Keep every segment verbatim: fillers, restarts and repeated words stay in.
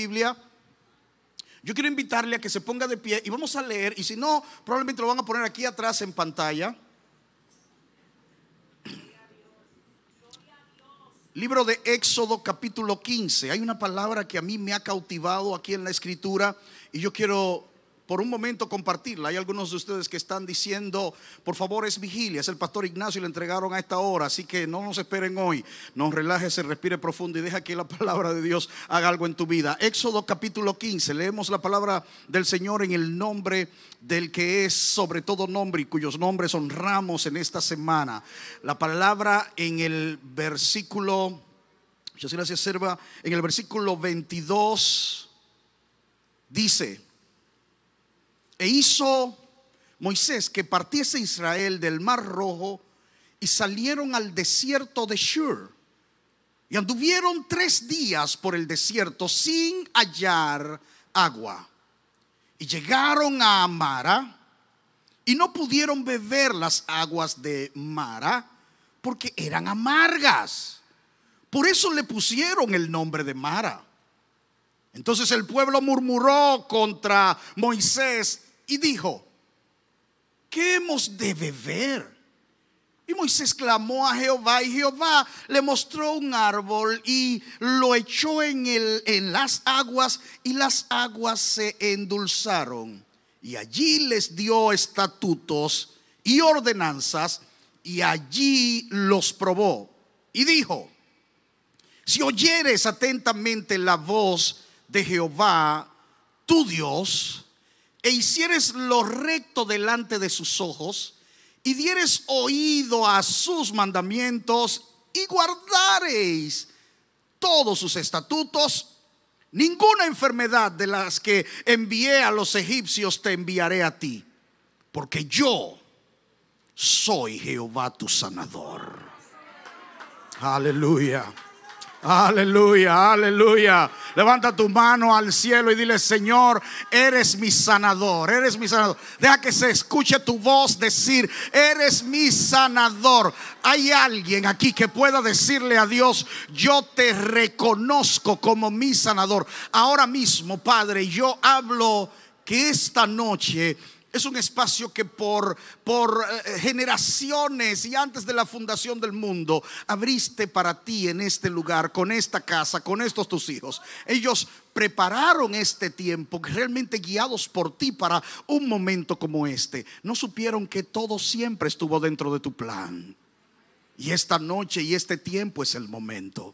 Biblia, yo quiero invitarle a que se ponga de pie y vamos a leer, y si no, probablemente lo van a poner aquí atrás en pantalla. Libro de Éxodo capítulo quince. Hay una palabra que a mí me ha cautivado aquí en la escritura y yo quiero por un momento compartirla. Hay algunos de ustedes que están diciendo, por favor, es vigilia, es el pastor Ignacio y le entregaron a esta hora, así que no nos esperen hoy. No, relájese, respire profundo y deja que la palabra de Dios haga algo en tu vida. Éxodo capítulo quince, leemos la palabra del Señor en el nombre del que es sobre todo nombre y cuyos nombres honramos en esta semana. La palabra en el versículo, yo sí la observa, en el versículo veintidós dice: e hizo Moisés que partiese Israel del mar Rojo, y salieron al desierto de Shur, y anduvieron tres días por el desierto sin hallar agua, y llegaron a Mara, y no pudieron beber las aguas de Mara porque eran amargas. Por eso le pusieron el nombre de Mara. Entonces el pueblo murmuró contra Moisés y dijo: ¿qué hemos de beber? Y Moisés clamó a Jehová, y Jehová le mostró un árbol y lo echó en, el, en las aguas, y las aguas se endulzaron. Y allí les dio estatutos y ordenanzas, y allí los probó. Y dijo: si oyeres atentamente la voz de Jehová tu Dios, e hicieres lo recto delante de sus ojos, y dieres oído a sus mandamientos, y guardaréis todos sus estatutos, ninguna enfermedad de las que envié a los egipcios te enviaré a ti, porque yo soy Jehová tu sanador. Aleluya. Aleluya, aleluya. Levanta tu mano al cielo y dile: Señor, eres mi sanador, eres mi sanador. Deja que se escuche tu voz decir: eres mi sanador. Hay alguien aquí que pueda decirle a Dios: yo te reconozco como mi sanador. Ahora mismo, Padre, yo hablo que esta noche es un espacio que por, por generaciones y antes de la fundación del mundo abriste para ti en este lugar, con esta casa, con estos tus hijos. Ellos prepararon este tiempo realmente guiados por ti para un momento como este. No supieron que todo siempre estuvo dentro de tu plan. Y esta noche y este tiempo es el momento.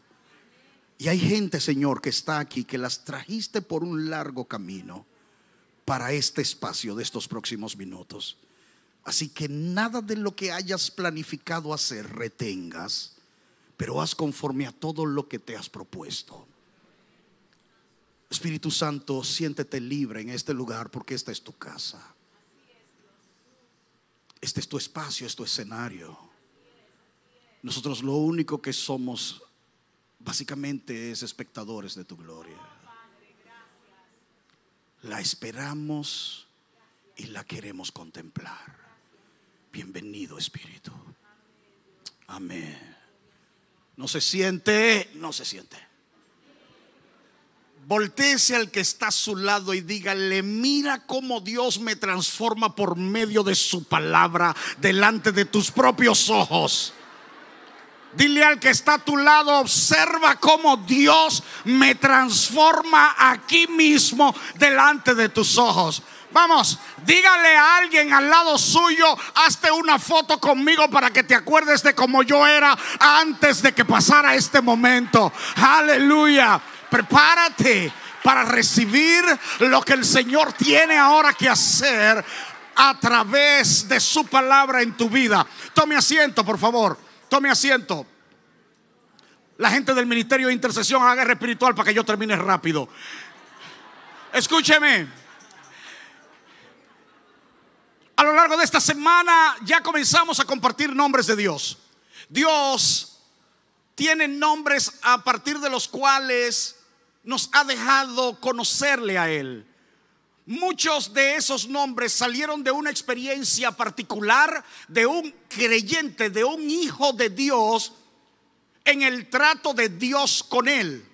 Y hay gente, Señor, que está aquí, que las trajiste por un largo camino para este espacio de estos próximos minutos. Así que nada de lo que hayas planificado hacer retengas, pero haz conforme a todo lo que te has propuesto. Espíritu Santo, siéntete libre en este lugar, porque esta es tu casa. Este es tu espacio, es tu escenario. Nosotros lo único que somos básicamente es espectadores de tu gloria. La esperamos y la queremos contemplar. Bienvenido, Espíritu. Amén. No se siente, no se siente. Voltéese al que está a su lado y dígale: mira cómo Dios me transforma por medio de su palabra delante de tus propios ojos. Dile al que está a tu lado: observa cómo Dios me transforma aquí mismo delante de tus ojos. Vamos, dígale a alguien al lado suyo: hazte una foto conmigo para que te acuerdes de cómo yo era antes de que pasara este momento. Aleluya. Prepárate para recibir lo que el Señor tiene ahora que hacer a través de su palabra en tu vida. Tome asiento, por favor. Tome asiento. La gente del ministerio de intercesión, haga espiritual para que yo termine rápido. Escúcheme. A lo largo de esta semana ya comenzamos a compartir nombres de Dios. Dios tiene nombres a partir de los cuales nos ha dejado conocerle a Él. Muchos de esos nombres salieron de una experiencia particular de un creyente, de un hijo de Dios, en el trato de Dios con él.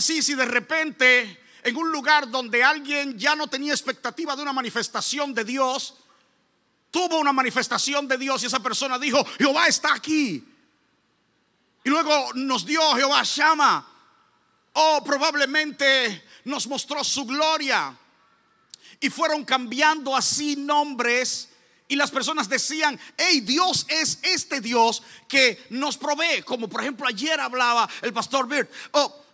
Así, si de repente en un lugar donde alguien ya no tenía expectativa de una manifestación de Dios, tuvo una manifestación de Dios y esa persona dijo: Jehová está aquí. Y luego nos dio Jehová Shama, o probablemente nos mostró su gloria. Y fueron cambiando así nombres. Y las personas decían: hey, Dios es este Dios que nos provee. Como por ejemplo ayer hablaba el pastor Bird. Oh,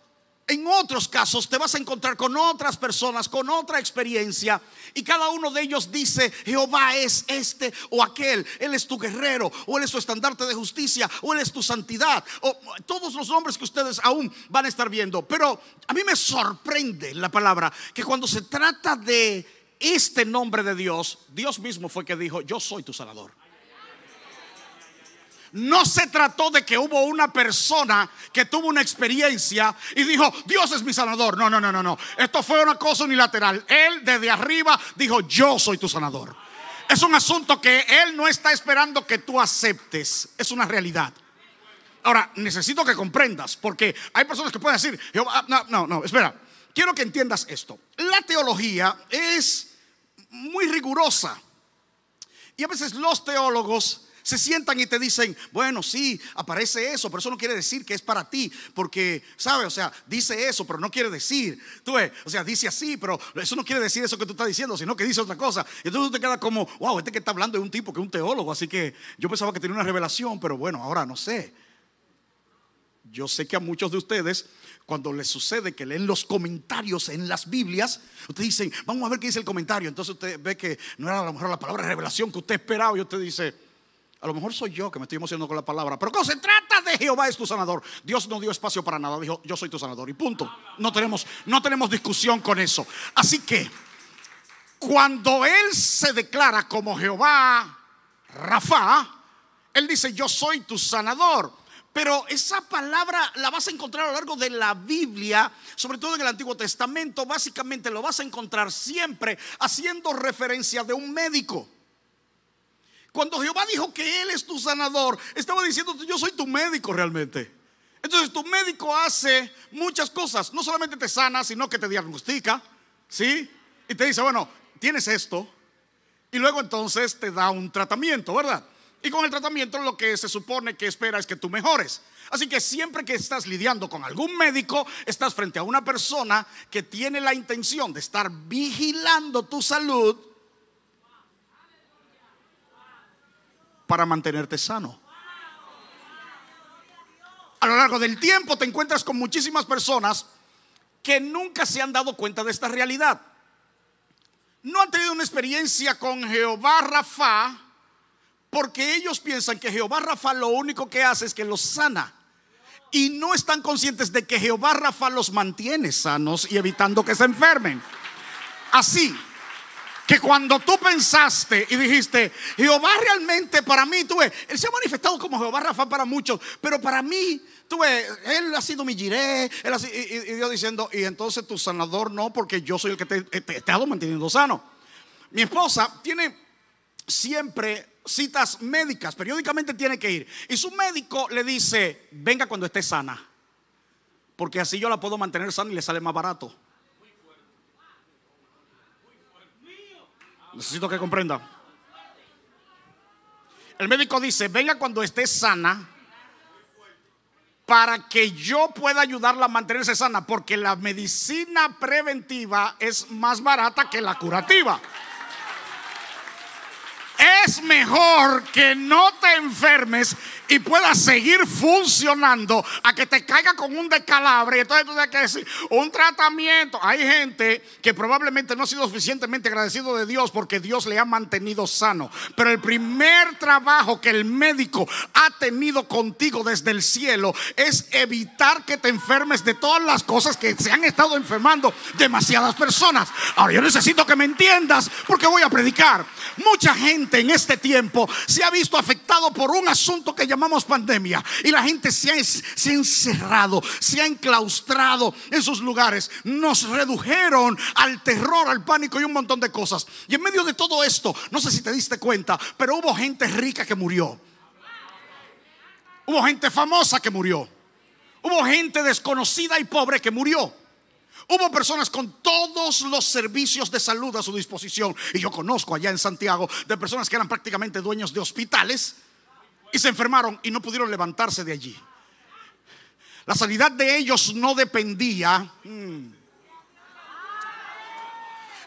en otros casos te vas a encontrar con otras personas, con otra experiencia. Y cada uno de ellos dice: Jehová es este o aquel. Él es tu guerrero, o Él es tu estandarte de justicia, o Él es tu santidad. O todos los nombres que ustedes aún van a estar viendo. Pero a mí me sorprende la palabra, que cuando se trata de este nombre de Dios, Dios mismo fue que dijo: yo soy tu sanador. No se trató de que hubo una persona que tuvo una experiencia y dijo: Dios es mi sanador. No, no, no, no, no. Esto fue una cosa unilateral. Él desde arriba dijo: yo soy tu sanador. Es un asunto que Él no está esperando que tú aceptes. Es una realidad. Ahora, necesito que comprendas, porque hay personas que pueden decir: no, no, no, espera. Quiero que entiendas esto. La teología es muy rigurosa, y a veces los teólogos se sientan y te dicen: bueno, sí, aparece eso, pero eso no quiere decir que es para ti, porque, ¿sabe? O sea, dice eso, pero no quiere decir, tú ves, o sea, dice así, pero eso no quiere decir eso que tú estás diciendo, sino que dice otra cosa. Entonces tú te quedas como: wow, este que está hablando es un tipo que es un teólogo, así que yo pensaba que tenía una revelación, pero bueno, ahora no sé. Yo sé que a muchos de ustedes, cuando les sucede que leen los comentarios en las Biblias, ustedes dicen: vamos a ver qué dice el comentario. Entonces usted ve que no era a lo mejor la palabra revelación que usted esperaba, y usted dice: a lo mejor soy yo que me estoy emocionando con la palabra. Pero cuando se trata de Jehová es tu sanador, Dios no dio espacio para nada, dijo: yo soy tu sanador, y punto. No tenemos, no tenemos discusión con eso. Así que cuando Él se declara como Jehová Rafa, Él dice: yo soy tu sanador. Pero esa palabra la vas a encontrar a lo largo de la Biblia, sobre todo en el Antiguo Testamento. Básicamente lo vas a encontrar siempre haciendo referencia de un médico. Cuando Jehová dijo que Él es tu sanador, estaba diciendo: yo soy tu médico realmente. Entonces tu médico hace muchas cosas, no solamente te sana, sino que te diagnostica, ¿sí? Y te dice: bueno, tienes esto, y luego entonces te da un tratamiento, ¿verdad? Y con el tratamiento lo que se supone que espera es que tú mejores. Así que siempre que estás lidiando con algún médico, estás frente a una persona que tiene la intención de estar vigilando tu salud para mantenerte sano. A lo largo del tiempo te encuentras con muchísimas personas que nunca se han dado cuenta de esta realidad. No han tenido una experiencia con Jehová Rafa, porque ellos piensan que Jehová Rafa lo único que hace es que los sana, y no están conscientes de que Jehová Rafa los mantiene sanos y evitando que se enfermen. Así que cuando tú pensaste y dijiste: Jehová realmente para mí, tú ves, Él se ha manifestado como Jehová Rafa para muchos, pero para mí, tú ves, Él ha sido mi jiré, Él ha sido, y, y Dios diciendo: y entonces tu sanador no, porque yo soy el que te, te, te he estado manteniendo sano. Mi esposa tiene siempre citas médicas, periódicamente tiene que ir, y su médico le dice: venga cuando esté sana, porque así yo la puedo mantener sana y le sale más barato. Necesito que comprenda. El médico dice: venga cuando esté sana, para que yo pueda ayudarla a mantenerse sana, porque la medicina preventiva es más barata que la curativa. Es mejor que no te enfermes y puedas seguir funcionando, a que te caiga con un descalabre. Entonces tú tienes que decir un tratamiento. Hay gente que probablemente no ha sido suficientemente agradecido de Dios, porque Dios le ha mantenido sano. Pero el primer trabajo que el médico ha tenido contigo desde el cielo es evitar que te enfermes de todas las cosas que se han estado enfermando demasiadas personas. Ahora yo necesito que me entiendas, porque voy a predicar. Mucha gente en este tiempo se ha visto afectado por un asunto que llamamos pandemia, y la gente se ha, se ha encerrado, se ha enclaustrado en sus lugares. Nos redujeron al terror, al pánico y un montón de cosas. Y en medio de todo esto, no sé si te diste cuenta, pero hubo gente rica que murió, hubo gente famosa que murió, hubo gente desconocida y pobre que murió. Hubo personas con todos los servicios de salud a su disposición. Y yo conozco allá en Santiago de personas que eran prácticamente dueños de hospitales y se enfermaron y no pudieron levantarse de allí. La sanidad de ellos no dependía. Hmm.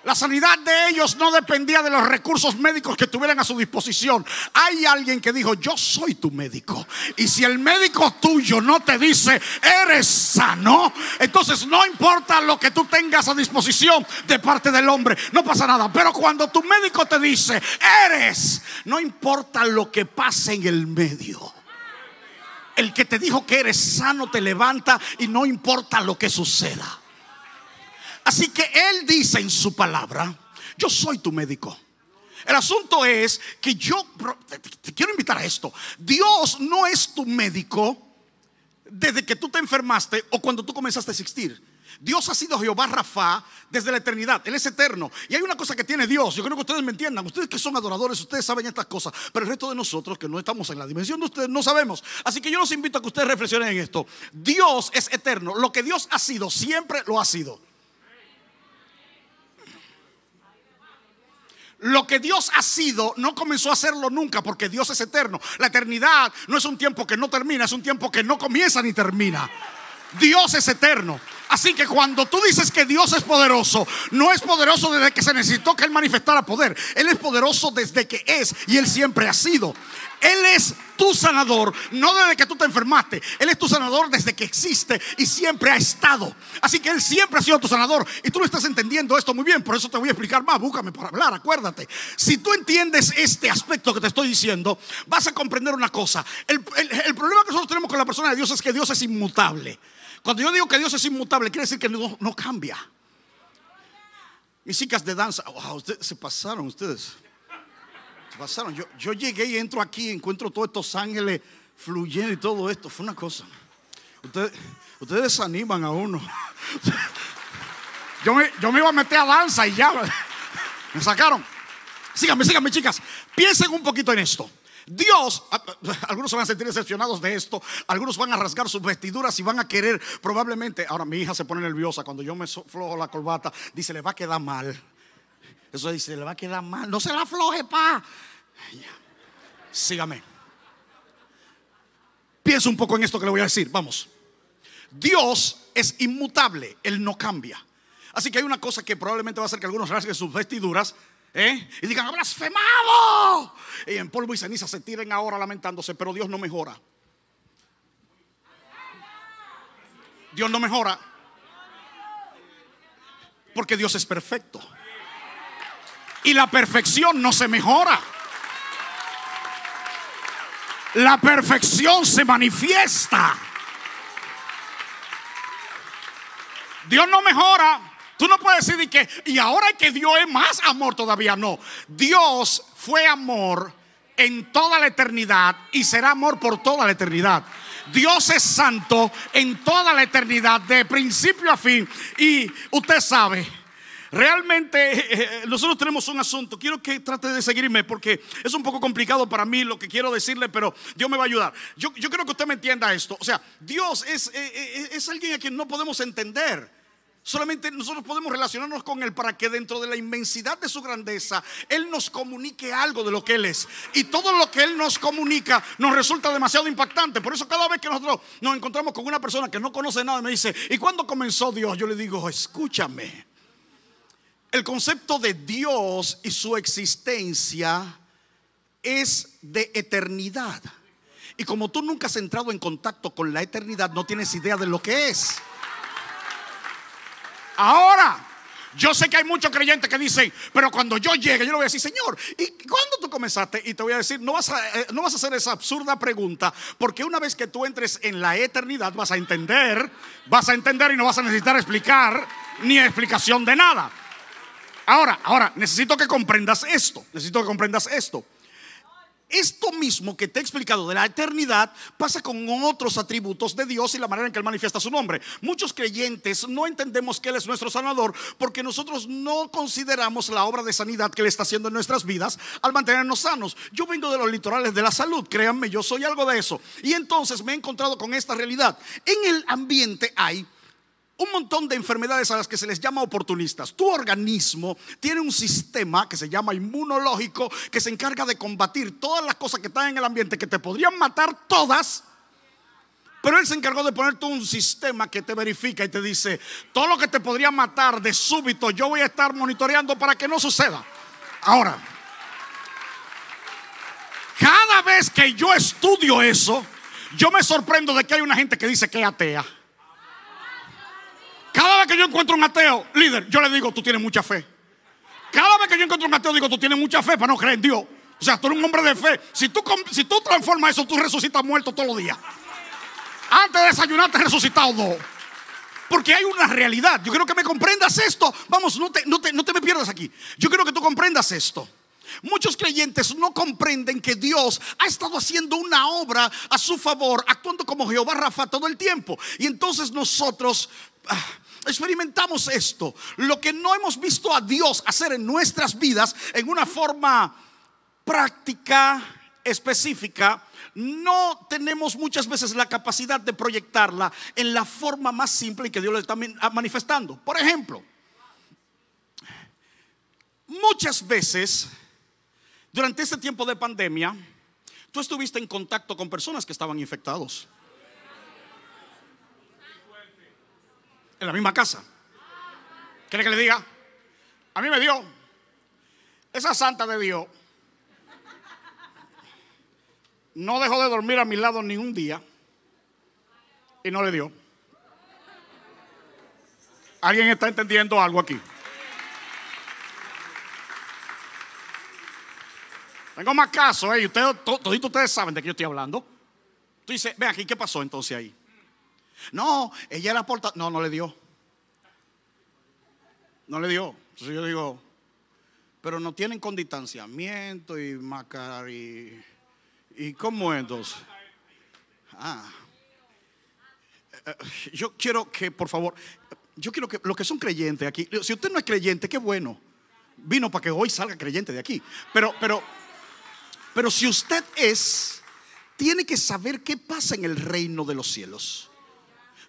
La sanidad de ellos no dependía de los recursos médicos que tuvieran a su disposición. Hay alguien que dijo: yo soy tu médico. Y si el médico tuyo no te dice eres sano, entonces no importa lo que tú tengas a disposición de parte del hombre, no pasa nada. Pero cuando tu médico te dice eres, no importa lo que pase en el medio, el que te dijo que eres sano te levanta y no importa lo que suceda. Así que Él dice en su palabra: yo soy tu médico. El asunto es que yo te, te quiero invitar a esto. Dios no es tu médico desde que tú te enfermaste o cuando tú comenzaste a existir. Dios ha sido Jehová Rafa desde la eternidad. Él es eterno. Y hay una cosa que tiene Dios. Yo creo que ustedes me entiendan. Ustedes que son adoradores, ustedes saben estas cosas. Pero el resto de nosotros que no estamos en la dimensión de ustedes no sabemos. Así que yo los invito a que ustedes reflexionen en esto. Dios es eterno. Lo que Dios ha sido, siempre lo ha sido. Lo que Dios ha sido no comenzó a hacerlo nunca, porque Dios es eterno. La eternidad no es un tiempo que no termina, es un tiempo que no comienza ni termina. Dios es eterno. Así que cuando tú dices que Dios es poderoso, no es poderoso desde que se necesitó que Él manifestara poder. Él es poderoso desde que es, y Él siempre ha sido. Él es tu sanador, no desde que tú te enfermaste. Él es tu sanador desde que existe y siempre ha estado. Así que Él siempre ha sido tu sanador. Y tú no estás entendiendo esto muy bien, por eso te voy a explicar más. Búscame para hablar, acuérdate. Si tú entiendes este aspecto que te estoy diciendo, vas a comprender una cosa. El, el, el problema que nosotros tenemos con la persona de Dios es que Dios es inmutable. Cuando yo digo que Dios es inmutable, quiere decir que no, no cambia. Mis chicas de danza, wow, ustedes se pasaron, ustedes se pasaron. Yo, yo llegué y entro aquí, encuentro todos estos ángeles fluyendo y todo esto. Fue una cosa. Ustedes, ustedes desaniman a uno. Yo me, yo me iba a meter a danza y ya me sacaron. Síganme, síganme, chicas. Piensen un poquito en esto. Dios, algunos se van a sentir decepcionados de esto, algunos van a rasgar sus vestiduras y van a querer probablemente. Ahora mi hija se pone nerviosa cuando yo me aflojo la corbata, dice le va a quedar mal. Eso dice le va a quedar mal, no se la afloje, pa. Sígame. Piensa un poco en esto que le voy a decir, vamos. Dios es inmutable, Él no cambia. Así que hay una cosa que probablemente va a hacer que algunos rasguen sus vestiduras, ¿eh? Y digan ¡ha blasfemado! Y en polvo y ceniza se tiren ahora lamentándose. Pero Dios no mejora. Dios no mejora, porque Dios es perfecto y la perfección no se mejora. La perfección se manifiesta. Dios no mejora. Tú no puedes decir que y ahora que Dios es más amor todavía, no. Dios fue amor en toda la eternidad y será amor por toda la eternidad. Dios es santo en toda la eternidad, de principio a fin. Y usted sabe, realmente eh, nosotros tenemos un asunto. Quiero que trate de seguirme porque es un poco complicado para mí lo que quiero decirle, pero Dios me va a ayudar. Yo, yo creo que usted me entienda esto. O sea, Dios es, eh, es alguien a quien no podemos entender. Solamente nosotros podemos relacionarnos con Él para que dentro de la inmensidad de su grandeza Él nos comunique algo de lo que Él es. Y todo lo que Él nos comunica nos resulta demasiado impactante. Por eso cada vez que nosotros nos encontramos con una persona que no conoce nada y me dice ¿y cuándo comenzó Dios? Yo le digo escúchame, el concepto de Dios y su existencia es de eternidad. Y como tú nunca has entrado en contacto con la eternidad, no tienes idea de lo que es. Ahora, yo sé que hay muchos creyentes que dicen, pero cuando yo llegue, yo le voy a decir, Señor, ¿y cuándo tú comenzaste? Y te voy a decir, no vas a, eh, no vas a hacer esa absurda pregunta, porque una vez que tú entres en la eternidad, vas a entender, vas a entender y no vas a necesitar explicar ni explicación de nada. Ahora, ahora, necesito que comprendas esto, necesito que comprendas esto. Esto mismo que te he explicado de la eternidad pasa con otros atributos de Dios y la manera en que Él manifiesta su nombre. Muchos creyentes no entendemos que Él es nuestro sanador porque nosotros no consideramos la obra de sanidad que Él está haciendo en nuestras vidas al mantenernos sanos. Yo vengo de los litorales de la salud, créanme, yo soy algo de eso. Y entonces me he encontrado con esta realidad. En el ambiente hay un montón de enfermedades a las que se les llama oportunistas. Tu organismo tiene un sistema que se llama inmunológico, que se encarga de combatir todas las cosas que están en el ambiente, que te podrían matar todas, pero él se encargó de ponerte un sistema que te verifica y te dice: todo lo que te podría matar de súbito, yo voy a estar monitoreando para que no suceda. Ahora, cada vez que yo estudio eso, yo me sorprendo de que hay una gente que dice que es atea. Cada vez que yo encuentro un ateo, líder, yo le digo: tú tienes mucha fe. Cada vez que yo encuentro un ateo, digo: tú tienes mucha fe para no creer en Dios. O sea, tú eres un hombre de fe. Si tú, si tú transformas eso, tú resucitas muerto todos los días. Antes de desayunar te has resucitado dos. Porque hay una realidad. Yo quiero que me comprendas esto. Vamos, no te, no te, no te me pierdas aquí. Yo quiero que tú comprendas esto. Muchos creyentes no comprenden que Dios ha estado haciendo una obra a su favor, actuando como Jehová Rafa todo el tiempo. Y entonces nosotros ah, experimentamos esto, lo que no hemos visto a Dios hacer en nuestras vidas en una forma práctica, específica. No tenemos muchas veces la capacidad de proyectarla en la forma más simple que Dios lo está manifestando. Por ejemplo, muchas veces durante este tiempo de pandemia, tú estuviste en contacto con personas que estaban infectados en la misma casa. ¿Quiere que le diga? A mí me dio. Esa santa de Dios no dejó de dormir a mi lado ni un día y no le dio. ¿Alguien está entendiendo algo aquí? Tengo más casos, ¿eh? Ustedes, toditos ustedes saben de qué yo estoy hablando. Tú dices: ven aquí, ¿qué pasó entonces ahí? No, ella era portadora. No, no le dio. No le dio. Entonces yo digo: pero no tienen con distanciamiento y mascarilla. ¿Y cómo entonces? Ah. Yo quiero que, por favor, yo quiero que los que son creyentes aquí, si usted no es creyente, qué bueno. Vino para que hoy salga creyente de aquí. Pero, pero. Pero si usted es, tiene que saber qué pasa en el reino de los cielos.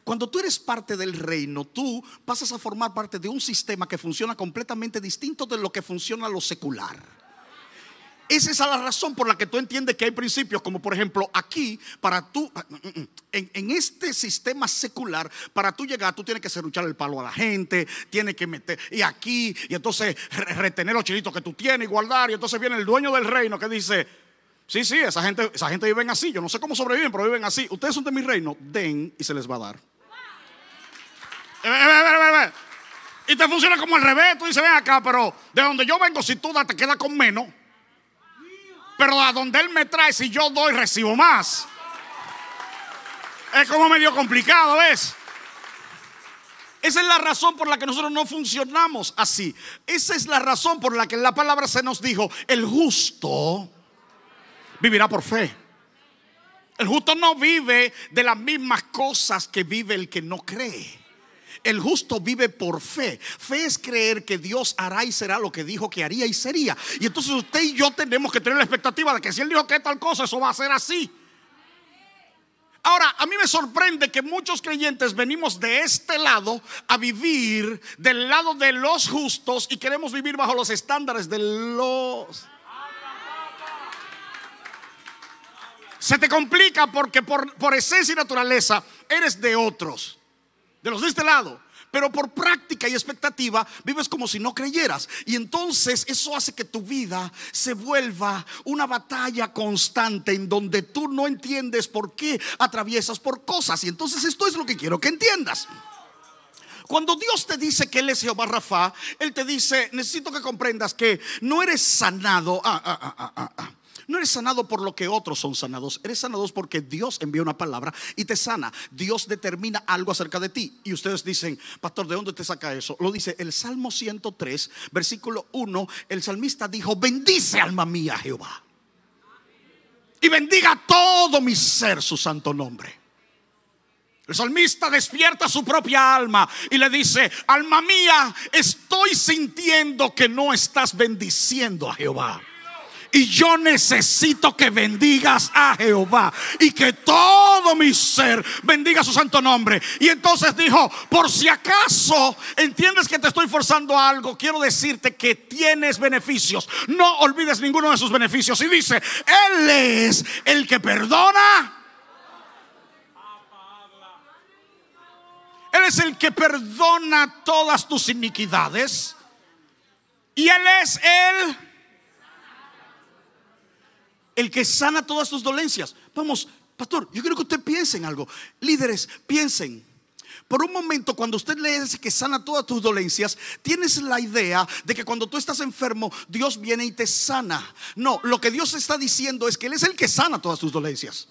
Cuando tú eres parte del reino, tú pasas a formar parte de un sistema que funciona completamente distinto de lo que funciona lo secular. Esa es la razón por la que tú entiendes que hay principios como, por ejemplo, aquí, para tú, en, en este sistema secular, para tú llegar, tú tienes que serruchar el palo a la gente, tienes que meter, y aquí, y entonces retener los chilitos que tú tienes y guardar, y entonces viene el dueño del reino que dice: sí, sí, esa gente, esa gente viven así, yo no sé cómo sobreviven, pero viven así. Ustedes son de mi reino, den y se les va a dar. Eh, eh, eh, eh, eh. Y te funciona como al revés. Tú dices: ven acá, pero de donde yo vengo, si tú das, te quedas con menos. Pero a donde él me trae, si yo doy, recibo más. Es como medio complicado, ¿ves? Esa es la razón por la que nosotros no funcionamos así. Esa es la razón por la que en la palabra se nos dijo: el justo vivirá por fe. El justo no vive de las mismas cosas que vive el que no cree. El justo vive por fe. Fe es creer que Dios hará y será lo que dijo que haría y sería. Y entonces usted y yo tenemos que tener la expectativa de que si él dijo que tal cosa, eso va a ser así. Ahora, a mí me sorprende que muchos creyentes venimos de este lado a vivir del lado de los justos y queremos vivir bajo los estándares de los... Se te complica porque por, por esencia y naturaleza eres de otros, de los de este lado, pero por práctica y expectativa vives como si no creyeras. Y entonces eso hace que tu vida se vuelva una batalla constante en donde tú no entiendes por qué atraviesas por cosas. Y entonces esto es lo que quiero que entiendas. Cuando Dios te dice que Él es Jehová Rafa, Él te dice: necesito que comprendas que no eres sanado ah, ah, ah, ah, ah. No eres sanado por lo que otros son sanados. Eres sanado porque Dios envía una palabra y te sana. Dios determina algo acerca de ti. Y ustedes dicen: pastor, ¿de dónde te saca eso? Lo dice el Salmo ciento tres, versículo uno. El salmista dijo: bendice, alma mía, Jehová, y bendiga todo mi ser su santo nombre. El salmista despierta su propia alma y le dice: alma mía, estoy sintiendo que no estás bendiciendo a Jehová. Y yo necesito que bendigas a Jehová y que todo todo mi ser, bendiga su santo nombre. Y entonces dijo, por si acaso entiendes que te estoy forzando a algo, quiero decirte que tienes beneficios, no olvides ninguno de sus beneficios. Y dice, Él es el que perdona. Él es el que perdona todas tus iniquidades. Y Él es el El que sana todas tus dolencias. Vamos, pastor, yo quiero que usted piense en algo. Líderes, piensen por un momento, cuando usted le dice que sana todas tus dolencias, tienes la idea de que cuando tú estás enfermo, Dios viene y te sana. No, lo que Dios está diciendo es que Él es el que sana todas tus dolencias.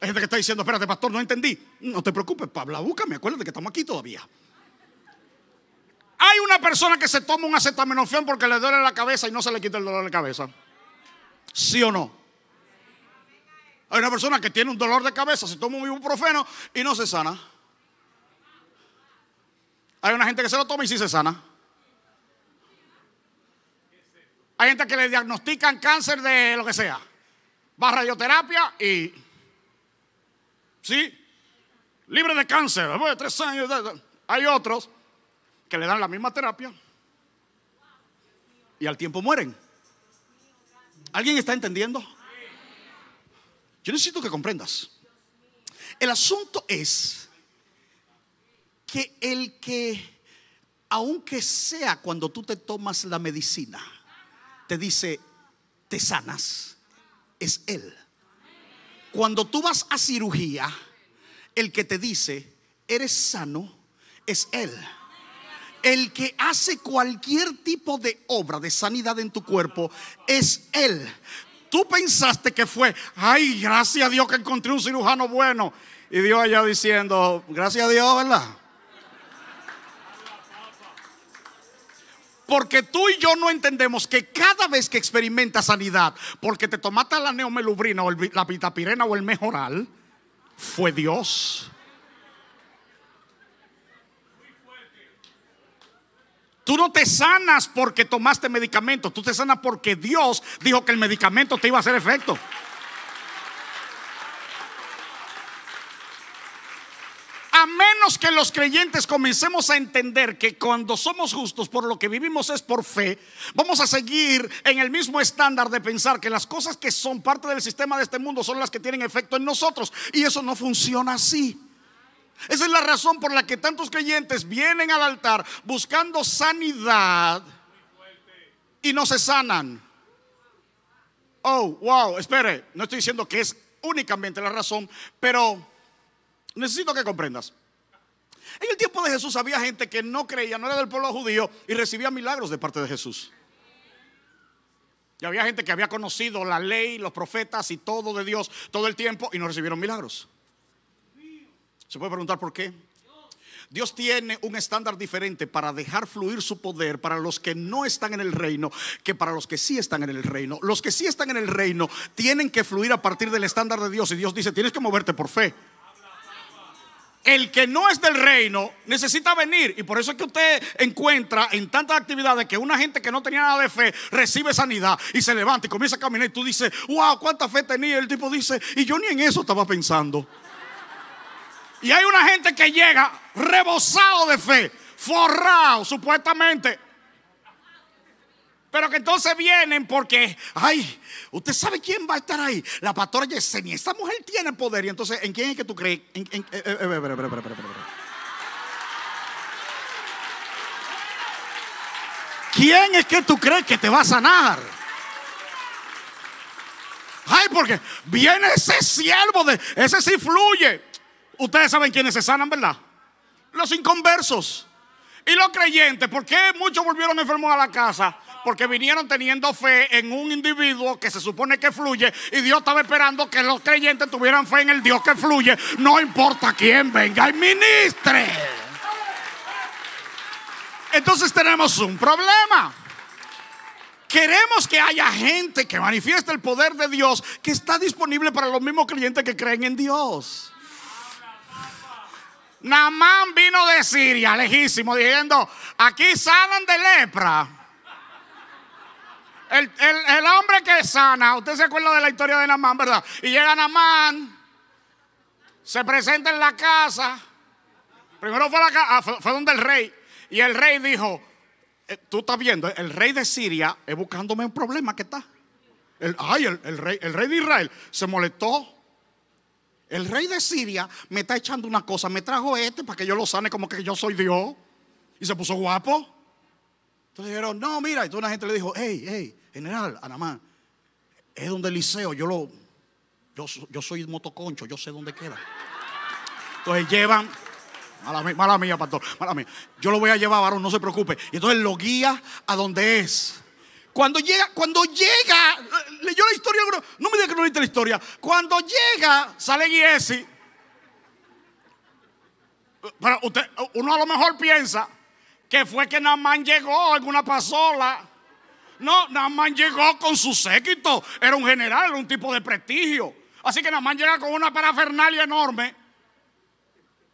Hay gente que está diciendo, espérate pastor, no entendí. No te preocupes, Pablo, búscame, acuérdate que estamos aquí todavía. Hay una persona que se toma un acetaminofén porque le duele la cabeza y no se le quita el dolor de cabeza. ¿Sí o no? Hay una persona que tiene un dolor de cabeza, se toma un ibuprofeno y no se sana. Hay una gente que se lo toma y sí se sana. Hay gente que le diagnostican cáncer de lo que sea, va a radioterapia y sí, libre de cáncer, después de tres años. Hay otros que le dan la misma terapia y al tiempo mueren. ¿Alguien está entendiendo? Yo necesito que comprendas. El asunto es que el que, aunque sea cuando tú te tomas la medicina, te dice, te sanas, es Él. Cuando tú vas a cirugía, el que te dice, eres sano, es Él. El que hace cualquier tipo de obra de sanidad en tu cuerpo es Él. Tú pensaste que fue, ay, gracias a Dios que encontré un cirujano bueno. Y Dios allá diciendo, gracias a Dios, ¿verdad? Porque tú y yo no entendemos que cada vez que experimentas sanidad, porque te tomaste la neomelubrina o el, la vitapirena o el mejoral, fue Dios. Tú no te sanas porque tomaste medicamento, tú te sanas porque Dios dijo que el medicamento te iba a hacer efecto. A menos que los creyentes comencemos a entender que cuando somos justos por lo que vivimos es por fe, vamos a seguir en el mismo estándar de pensar que las cosas que son parte del sistema de este mundo son las que tienen efecto en nosotros, y eso no funciona así. Esa es la razón por la que tantos creyentes vienen al altar buscando sanidad y no se sanan. Oh, wow, espere, no estoy diciendo que es únicamente la razón, pero necesito que comprendas. En el tiempo de Jesús había gente que no creía, no era del pueblo judío, y recibía milagros de parte de Jesús. Y había gente que había conocido la ley, los profetas y todo de Dios todo el tiempo y no recibieron milagros. Se puede preguntar por qué. Dios tiene un estándar diferente para dejar fluir su poder para los que no están en el reino que para los que sí están en el reino. Los que sí están en el reino tienen que fluir a partir del estándar de Dios, y Dios dice, tienes que moverte por fe. El que no es del reino necesita venir, y por eso es que usted encuentra en tantas actividades que una gente que no tenía nada de fe recibe sanidad y se levanta y comienza a caminar, y tú dices, wow, cuánta fe tenía. El tipo dice, y yo ni en eso estaba pensando. Y hay una gente que llega rebosado de fe, forrado supuestamente, pero que entonces vienen porque, ay, usted sabe quién va a estar ahí, la pastora Yesenia, esta mujer tiene poder. Y entonces, ¿en quién es que tú crees? En, en, eh, eh, eh, eh, eh, eh, ¿Quién es que tú crees que te va a sanar? Ay, porque viene ese siervo de, ese sí fluye. Ustedes saben quiénes se sanan, ¿verdad? Los inconversos y los creyentes. ¿Por qué muchos volvieron enfermos a la casa? Porque vinieron teniendo fe en un individuo que se supone que fluye, y Dios estaba esperando que los creyentes tuvieran fe en el Dios que fluye. No importa quién venga y ministre. Entonces tenemos un problema. Queremos que haya gente que manifieste el poder de Dios que está disponible para los mismos creyentes que creen en Dios. Naamán vino de Siria, lejísimo, diciendo, aquí sanan de lepra. El, el, el hombre que sana, usted se acuerda de la historia de Naamán, ¿verdad? Y llega Naamán se presenta en la casa. Primero fue, la casa, fue donde el rey. Y el rey dijo, tú estás viendo, el rey de Siria es buscándome un problema que está. El, ay, el, el, rey, el rey de Israel se molestó. El rey de Siria me está echando una cosa. Me trajo este para que yo lo sane como que yo soy Dios. Y se puso guapo. Entonces dijeron, no, mira. Y toda una gente le dijo, hey, hey, general, Anamán, es donde Eliseo, yo lo, yo, yo soy motoconcho, yo sé dónde queda. Entonces llevan, mala mía, mala mía, pastor, mala mía. Yo lo voy a llevar, varón, no se preocupe. Y entonces lo guía a donde es. Cuando llega, cuando llega, leyó la historia, no me diga que no leíste la historia. Cuando llega, sale Giesi. Pero usted, uno a lo mejor piensa que fue que Naamán llegó en una pasola. No, Naamán llegó con su séquito. Era un general, era un tipo de prestigio. Así que Naamán llega con una parafernalia enorme.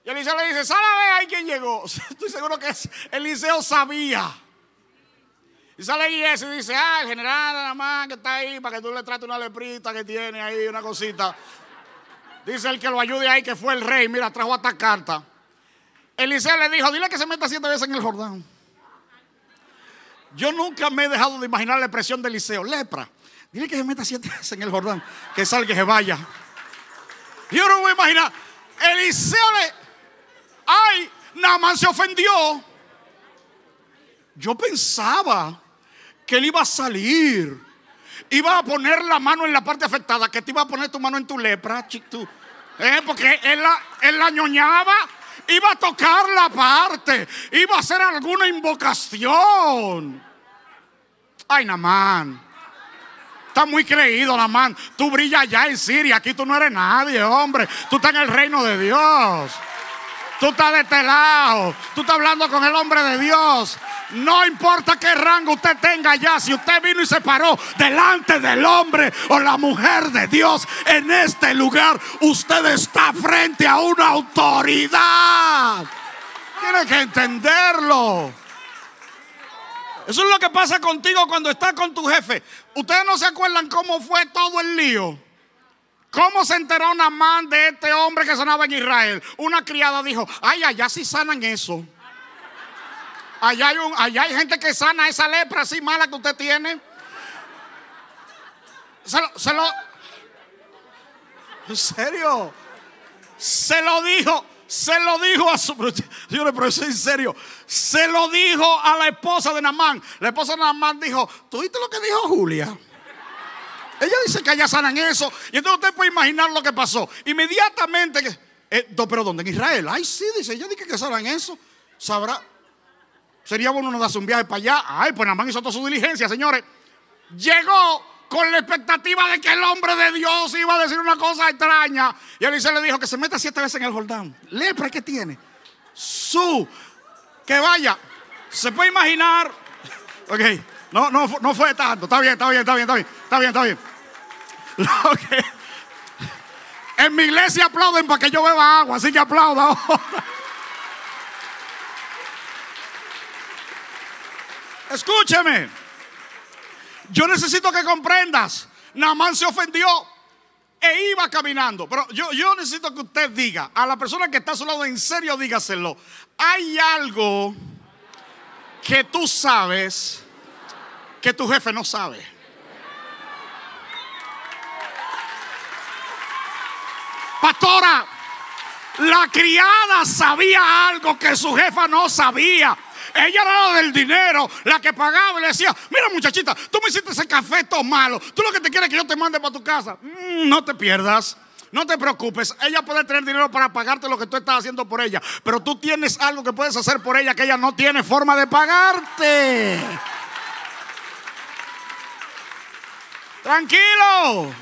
Y Eliseo le dice, sal a ver ahí quién llegó. Estoy seguro que Eliseo sabía. Y sale Giesi y dice, ah, el general Naamán que está ahí, para que tú le trates una leprita que tiene ahí, una cosita. Dice el que lo ayude ahí, que fue el rey. Mira, trajo hasta carta. Eliseo le dijo, dile que se meta siete veces en el Jordán. Yo nunca me he dejado de imaginar la expresión de Eliseo, lepra. Dile que se meta siete veces en el Jordán, que salga, que se vaya. Yo no voy a imaginar. Eliseo le, ay, Naamán se ofendió. Yo pensaba que él iba a salir, iba a poner la mano en la parte afectada, que te iba a poner tu mano en tu lepra, tú. Eh, porque él la, él la ñoñaba. Iba a tocar la parte, iba a hacer alguna invocación. Ay, Naamán, está muy creído, Naamán. Tú brillas allá en Siria, aquí tú no eres nadie, hombre. Tú estás en el reino de Dios. Tú estás de este lado. Tú estás hablando con el hombre de Dios. No importa qué rango usted tenga allá, si usted vino y se paró delante del hombre o la mujer de Dios en este lugar, usted está frente a una autoridad. Tiene que entenderlo. Eso es lo que pasa contigo cuando estás con tu jefe. Ustedes no se acuerdan cómo fue todo el lío. ¿Cómo se enteró Naamán de este hombre que sanaba en Israel? Una criada dijo, ay, allá sí sanan eso. Allá hay, un, allá hay gente que sana esa lepra así mala que usted tiene. Se lo, se lo, en serio, se lo dijo, se lo dijo a su, señores, pero eso es en serio, se lo dijo a la esposa de Naamán. La esposa de Naamán dijo, ¿tú viste lo que dijo Julia? Ella dice que allá sanan eso. Y entonces usted puede imaginar lo que pasó. Inmediatamente, eh, pero ¿dónde? En Israel. Ay, sí, dice, ella dice que sanan eso. Sabrá. Sería bueno no darse un viaje para allá. Ay, pues Naamán hizo toda su diligencia, señores. Llegó con la expectativa de que el hombre de Dios iba a decir una cosa extraña. Y Eliseo le dijo que se meta siete veces en el Jordán. Lepra que tiene. Su. Que vaya. Se puede imaginar. Ok. No, no, no fue tanto. Está bien, está bien, está bien, está bien. Está bien, está bien. Okay. En mi iglesia aplauden para que yo beba agua. Así que aplauda ahora. Escúcheme, yo necesito que comprendas. Naamán se ofendió e iba caminando. Pero yo, yo necesito que usted diga a la persona que está a su lado, en serio dígaselo. Hay algo que tú sabes que tu jefe no sabe. Pastora, la criada sabía algo que su jefa no sabía. Ella era la del dinero, la que pagaba y le decía, mira muchachita, tú me hiciste ese café todo malo, tú lo que te quieres es que yo te mande para tu casa. Mm, no te pierdas, no te preocupes, ella puede tener dinero para pagarte lo que tú estás haciendo por ella, pero tú tienes algo que puedes hacer por ella que ella no tiene forma de pagarte. Tranquilo.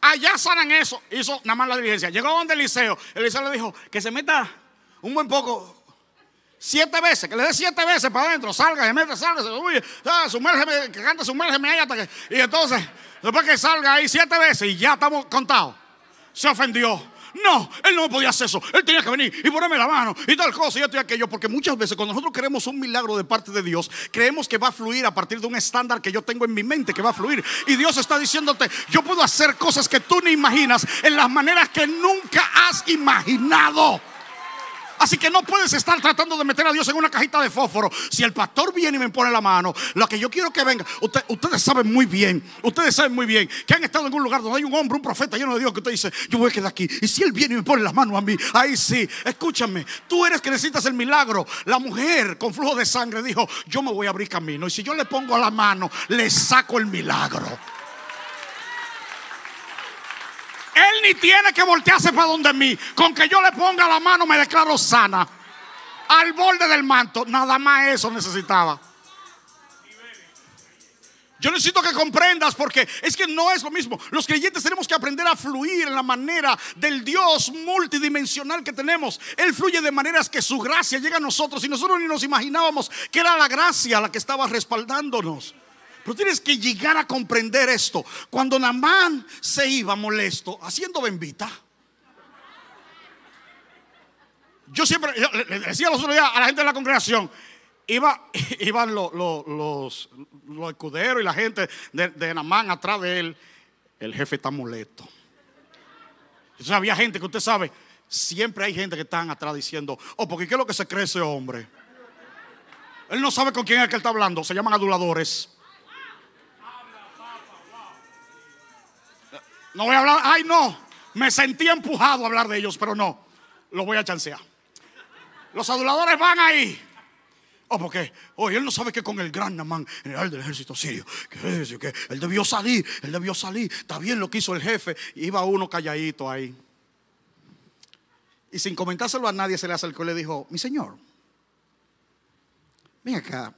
Allá sanan eso. Hizo nada más la diligencia. Llegó donde Eliseo. Eliseo le dijo que se meta un buen poco. Siete veces, que le dé siete veces para adentro, salga, se mete, salga, se huye, sumérgeme, que canta, sumérgeme ahí hasta que. Y entonces, después que salga ahí siete veces y ya estamos contados, se ofendió. No, él no podía hacer eso. Él tenía que venir y ponerme la mano y tal cosa y esto y aquello. Porque muchas veces cuando nosotros queremos un milagro de parte de Dios, creemos que va a fluir a partir de un estándar que yo tengo en mi mente que va a fluir. Y Dios está diciéndote, yo puedo hacer cosas que tú ni imaginas, en las maneras que nunca has imaginado. Así que no puedes estar tratando de meter a Dios en una cajita de fósforo. Si el pastor viene y me pone la mano, lo que yo quiero que venga, usted, ustedes saben muy bien, ustedes saben muy bien que han estado en un lugar donde hay un hombre, un profeta lleno de Dios, que usted dice, yo voy a quedar aquí, y si él viene y me pone la mano a mí, ahí sí. Escúchame, tú eres que necesitas el milagro. La mujer con flujo de sangre dijo, yo me voy a abrir camino, y si yo le pongo la mano, le saco el milagro. Él ni tiene que voltearse para donde mí. Con que yo le ponga la mano me declaro sana. Al borde del manto. Nada más eso necesitaba. Yo necesito que comprendas, porque es que no es lo mismo. Los creyentes tenemos que aprender a fluir en la manera del Dios multidimensional que tenemos. Él fluye de maneras que su gracia llega a nosotros, y nosotros ni nos imaginábamos que era la gracia la que estaba respaldándonos. Pero tienes que llegar a comprender esto. Cuando Naamán se iba molesto, haciendo bembita. Yo siempre yo le decía los otros días a la gente de la congregación, iba, iban los, los, los, los escuderos y la gente de, de Naamán atrás de él. El jefe está molesto. Entonces había gente que usted sabe, siempre hay gente que están atrás diciendo, oh, porque ¿qué es lo que se cree ese hombre? Él no sabe con quién es el que él está hablando. Se llaman aduladores. No voy a hablar, ay no, me sentí empujado a hablar de ellos, pero no, lo voy a chancear. Los aduladores van ahí. Oh, porque hoy oh, él no sabe que con el gran Naamán, general del ejército sirio, que es, que él debió salir, él debió salir. Está bien lo que hizo el jefe. Iba uno calladito ahí. Y sin comentárselo a nadie se le acercó y le dijo, mi señor, ven acá,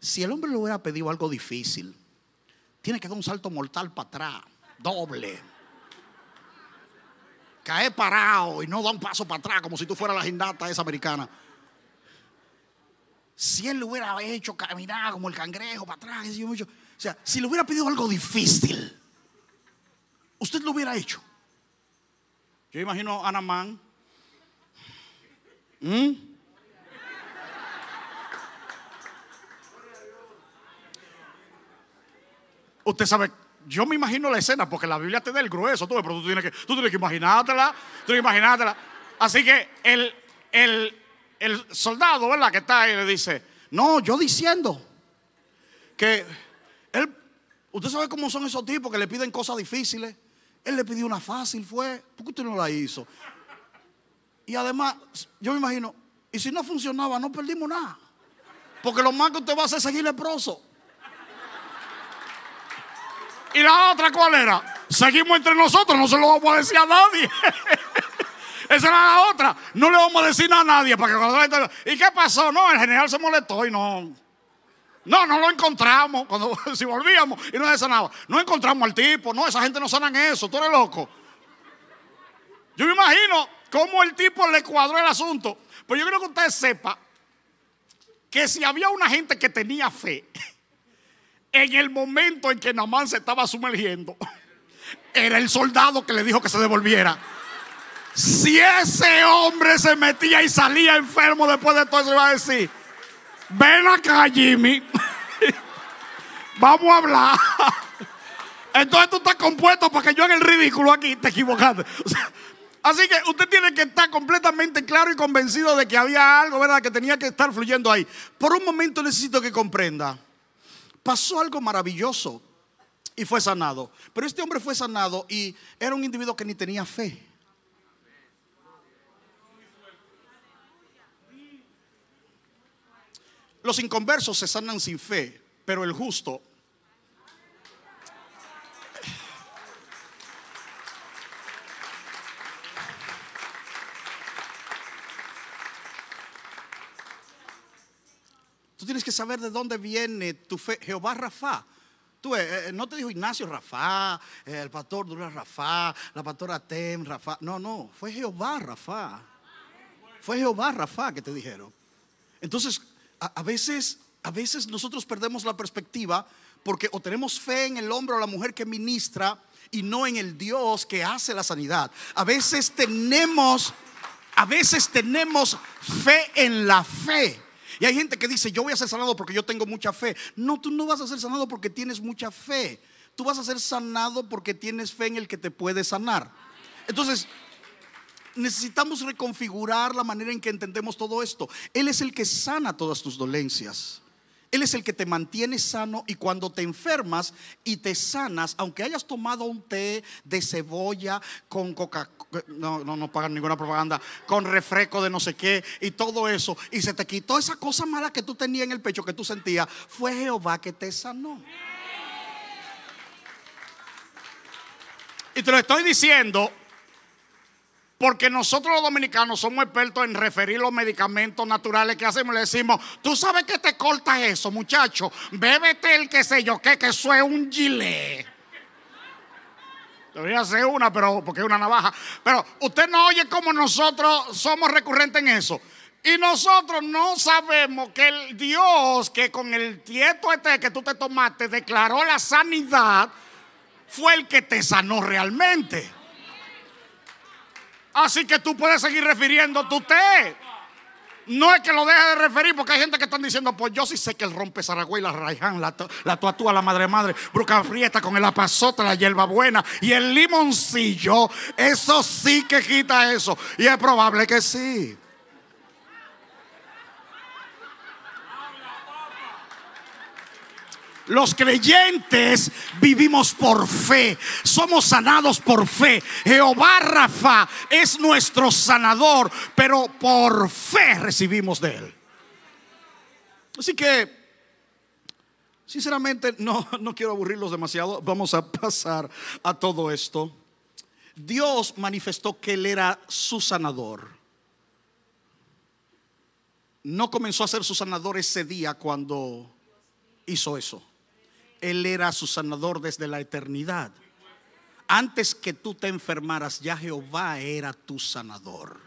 si el hombre le hubiera pedido algo difícil, tiene que dar un salto mortal para atrás. Doble, cae parado y no da un paso para atrás, como si tú fueras la gimnasta esa americana. Si él le hubiera hecho caminar como el cangrejo para atrás, o sea, si le hubiera pedido algo difícil, usted lo hubiera hecho. Yo imagino a Naamán, ¿Mm? usted sabe. Yo me imagino la escena, porque la Biblia te da el grueso, tú, pero tú tienes que, tú tienes que imaginártela, tú tienes que imaginártela. Así que el, el, el soldado, ¿verdad?, que está ahí le dice, no, yo diciendo que él, usted sabe cómo son esos tipos que le piden cosas difíciles. Él le pidió una fácil, fue, ¿por qué usted no la hizo? Y además, yo me imagino, y si no funcionaba, no perdimos nada, porque lo más que usted va a hacer es seguir leproso. ¿Y la otra cuál era? Seguimos entre nosotros, no se lo vamos a decir a nadie. Esa era la otra. No le vamos a decir nada a nadie. Para que cuando la gente... ¿Y qué pasó? No, el general se molestó y no. No, no lo encontramos. Cuando, si volvíamos y no sanaba. No encontramos al tipo. No, esa gente no sanan eso. Tú eres loco. Yo me imagino cómo el tipo le cuadró el asunto. Pero yo creo que usted sepa que si había una gente que tenía fe, en el momento en que Naamán se estaba sumergiendo, era el soldado que le dijo que se devolviera. Si ese hombre se metía y salía enfermo después de todo eso, iba a decir, ven acá, Jimmy, vamos a hablar. Entonces tú estás compuesto para que yo haga el ridículo aquí. Te equivocaste. Así que usted tiene que estar completamente claro y convencido de que había algo, ¿verdad?, que tenía que estar fluyendo ahí. Por un momento necesito que comprenda. Pasó algo maravilloso y fue sanado. Pero este hombre fue sanado y era un individuo que ni tenía fe. Los inconversos se sanan sin fe, pero el justo... Tienes que saber de dónde viene tu fe. Jehová Rafa. Tú, eh, no te dijo Ignacio Rafa, eh, el pastor Dura Rafa, la pastora Tem Rafa. No, no, fue Jehová Rafa. Fue Jehová Rafa que te dijeron. Entonces, a, a veces, a veces nosotros perdemos la perspectiva porque o tenemos fe en el hombre o la mujer que ministra y no en el Dios que hace la sanidad. A veces tenemos, a veces tenemos fe en la fe. Y hay gente que dice: yo voy a ser sanado porque yo tengo mucha fe. No, tú no vas a ser sanado porque tienes mucha fe. Tú vas a ser sanado porque tienes fe en el que te puede sanar. Entonces necesitamos reconfigurar la manera en que entendemos todo esto. Él es el que sana todas tus dolencias. Él es el que te mantiene sano, y cuando te enfermas y te sanas, aunque hayas tomado un té de cebolla con coca, no, no, no pagan ninguna propaganda, con refresco de no sé qué y todo eso, y se te quitó esa cosa mala que tú tenías en el pecho, que tú sentías, fue Jehová que te sanó. Y te lo estoy diciendo porque nosotros los dominicanos somos expertos en referir los medicamentos naturales que hacemos. Le decimos: tú sabes que te corta eso, muchacho, bébete el que sé yo qué, que eso es un gilet. Debería ser una, pero porque es una navaja. Pero usted no oye como nosotros somos recurrentes en eso. Y nosotros no sabemos que el Dios que con el tieto este que tú te tomaste declaró la sanidad fue el que te sanó realmente. Así que tú puedes seguir refiriendo tu té. No es que lo deje de referir, porque hay gente que están diciendo: pues yo sí sé que el rompe Saragüey, la raiján, la, la tuatúa, la madre madre, bruca frieta con el apazota, la hierbabuena y el limoncillo, eso sí que quita eso. Y es probable que sí. Los creyentes vivimos por fe, somos sanados por fe. Jehová Rafa es nuestro sanador, pero por fe recibimos de él. Así que, sinceramente, no, no quiero aburrirlos demasiado. Vamos a pasar a todo esto. Dios manifestó que él era su sanador. No comenzó a ser su sanador ese día cuando hizo eso. Él era su sanador desde la eternidad. Antes que tú te enfermaras, ya Jehová era tu sanador.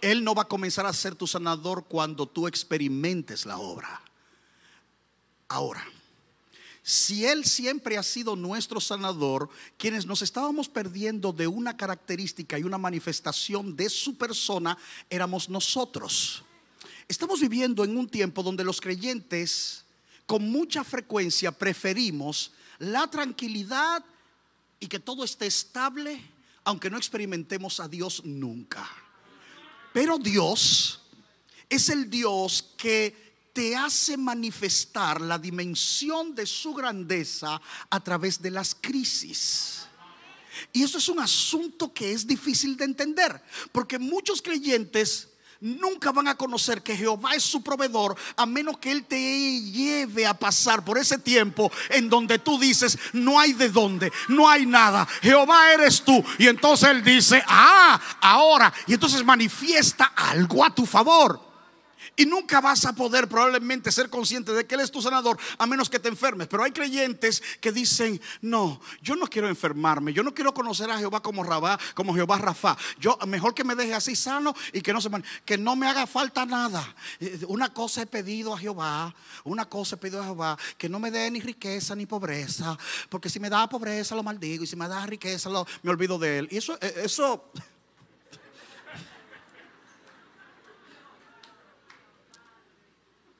Él no va a comenzar a ser tu sanador cuando tú experimentes la obra. Ahora, si Él siempre ha sido nuestro sanador, quienes nos estábamos perdiendo de una característica y una manifestación de su persona éramos nosotros. Estamos viviendo en un tiempo donde los creyentes con mucha frecuencia preferimos la tranquilidad y que todo esté estable, aunque no experimentemos a Dios nunca. Pero Dios es el Dios que te hace manifestar la dimensión de su grandeza a través de las crisis. Y eso es un asunto que es difícil de entender, porque muchos creyentes nunca van a conocer que Jehová es su proveedor a menos que Él te lleve a pasar por ese tiempo en donde tú dices: no hay de dónde, no hay nada, Jehová eres tú. Y entonces Él dice: ah, ahora. Y entonces manifiesta algo a tu favor. Y nunca vas a poder probablemente ser consciente de que Él es tu sanador a menos que te enfermes. Pero hay creyentes que dicen: no, yo no quiero enfermarme, yo no quiero conocer a Jehová como Rabá, como Jehová Rafa. Yo mejor que me deje así sano y que no se man... que no me haga falta nada. Una cosa he pedido a Jehová, una cosa he pedido a Jehová, que no me dé ni riqueza ni pobreza, porque si me da pobreza lo maldigo, y si me da riqueza lo... me olvido de Él. Y eso, eso...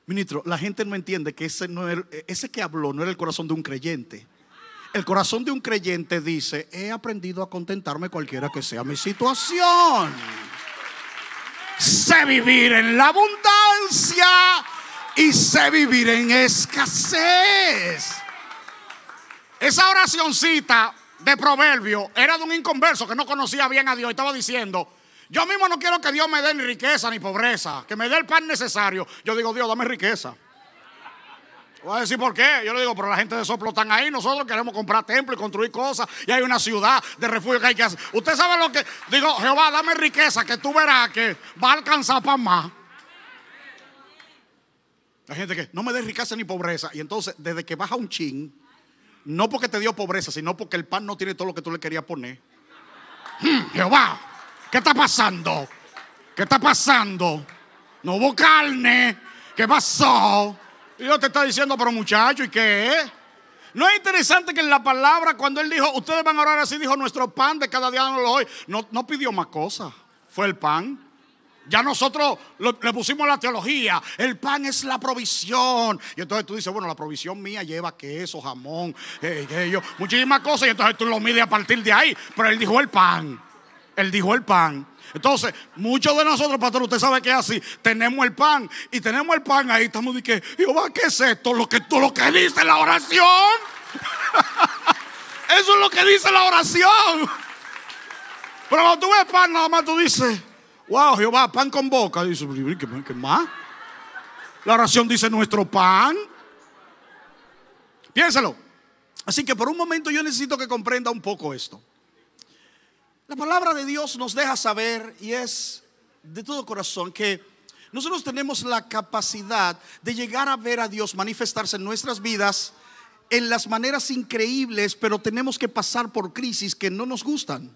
Ministro, la gente no entiende que ese, no era, ese que habló no era el corazón de un creyente. El corazón de un creyente dice: he aprendido a contentarme cualquiera que sea mi situación. Sé vivir en la abundancia y sé vivir en escasez. Esa oracioncita de Proverbio era de un inconverso que no conocía bien a Dios y estaba diciendo: yo mismo no quiero que Dios me dé ni riqueza ni pobreza, que me dé el pan necesario. Yo digo: Dios, dame riqueza. Voy a decir por qué. Yo le digo: pero la gente de Soplo están ahí. Nosotros queremos comprar templos y construir cosas, y hay una ciudad de refugio que hay que hacer. Usted sabe lo que digo: Jehová, dame riqueza, que tú verás que va a alcanzar para más. Hay gente que no me dé riqueza ni pobreza. Y entonces desde que baja un chin, no porque te dio pobreza, sino porque el pan no tiene todo lo que tú le querías poner. hmm, Jehová, ¿qué está pasando? ¿Qué está pasando? No hubo carne. ¿Qué pasó? Dios te está diciendo: pero muchacho, ¿y qué? ¿No es interesante que en la palabra, cuando él dijo, ustedes van a orar así, dijo, nuestro pan de cada día nos lo doy? No, no pidió más cosas, fue el pan. Ya nosotros lo, le pusimos la teología, el pan es la provisión. Y entonces tú dices, bueno, la provisión mía lleva queso, jamón, eh, eh, yo, muchísimas cosas. Y entonces tú lo mides a partir de ahí. Pero él dijo el pan, él dijo el pan. Entonces, muchos de nosotros, pastor, usted sabe que es así. Tenemos el pan y tenemos el pan ahí. Estamos diciendo, Jehová, ¿qué es esto? Lo que, lo que dice la oración. Eso es lo que dice la oración. Pero cuando tú ves pan, nada más tú dices, wow, Jehová, pan con boca. Dice, ¿qué más? La oración dice nuestro pan. Piénsalo. Así que por un momento yo necesito que comprenda un poco esto. La palabra de Dios nos deja saber, y es de todo corazón, que nosotros tenemos la capacidad de llegar a ver a Dios manifestarse en nuestras vidas en las maneras increíbles, pero tenemos que pasar por crisis que no nos gustan.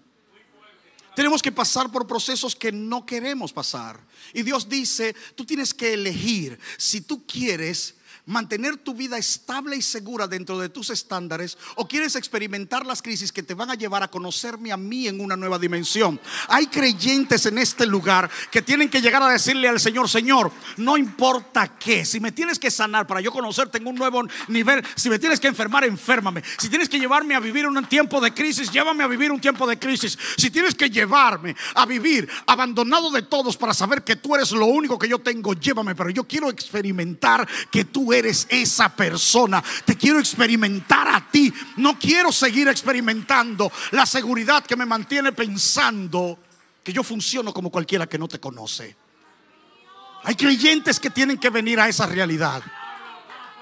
Tenemos que pasar por procesos que no queremos pasar. Y Dios dice, tú tienes que elegir si tú quieres mantener tu vida estable y segura dentro de tus estándares, o quieres experimentar las crisis que te van a llevar a conocerme a mí en una nueva dimensión. Hay creyentes en este lugar que tienen que llegar a decirle al Señor, Señor, no importa qué, si me tienes que sanar para yo conocerte en un nuevo nivel, si me tienes que enfermar, enférmame, si tienes que llevarme a vivir un tiempo de crisis, llévame a vivir un tiempo de crisis, si tienes que llevarme a vivir abandonado de todos para saber que tú eres lo único que yo tengo, llévame, pero yo quiero experimentar que tú eres eres esa persona. Te quiero experimentar a ti. No quiero seguir experimentando la seguridad que me mantiene pensando que yo funciono como cualquiera que no te conoce. Hay creyentes que tienen que venir a esa realidad.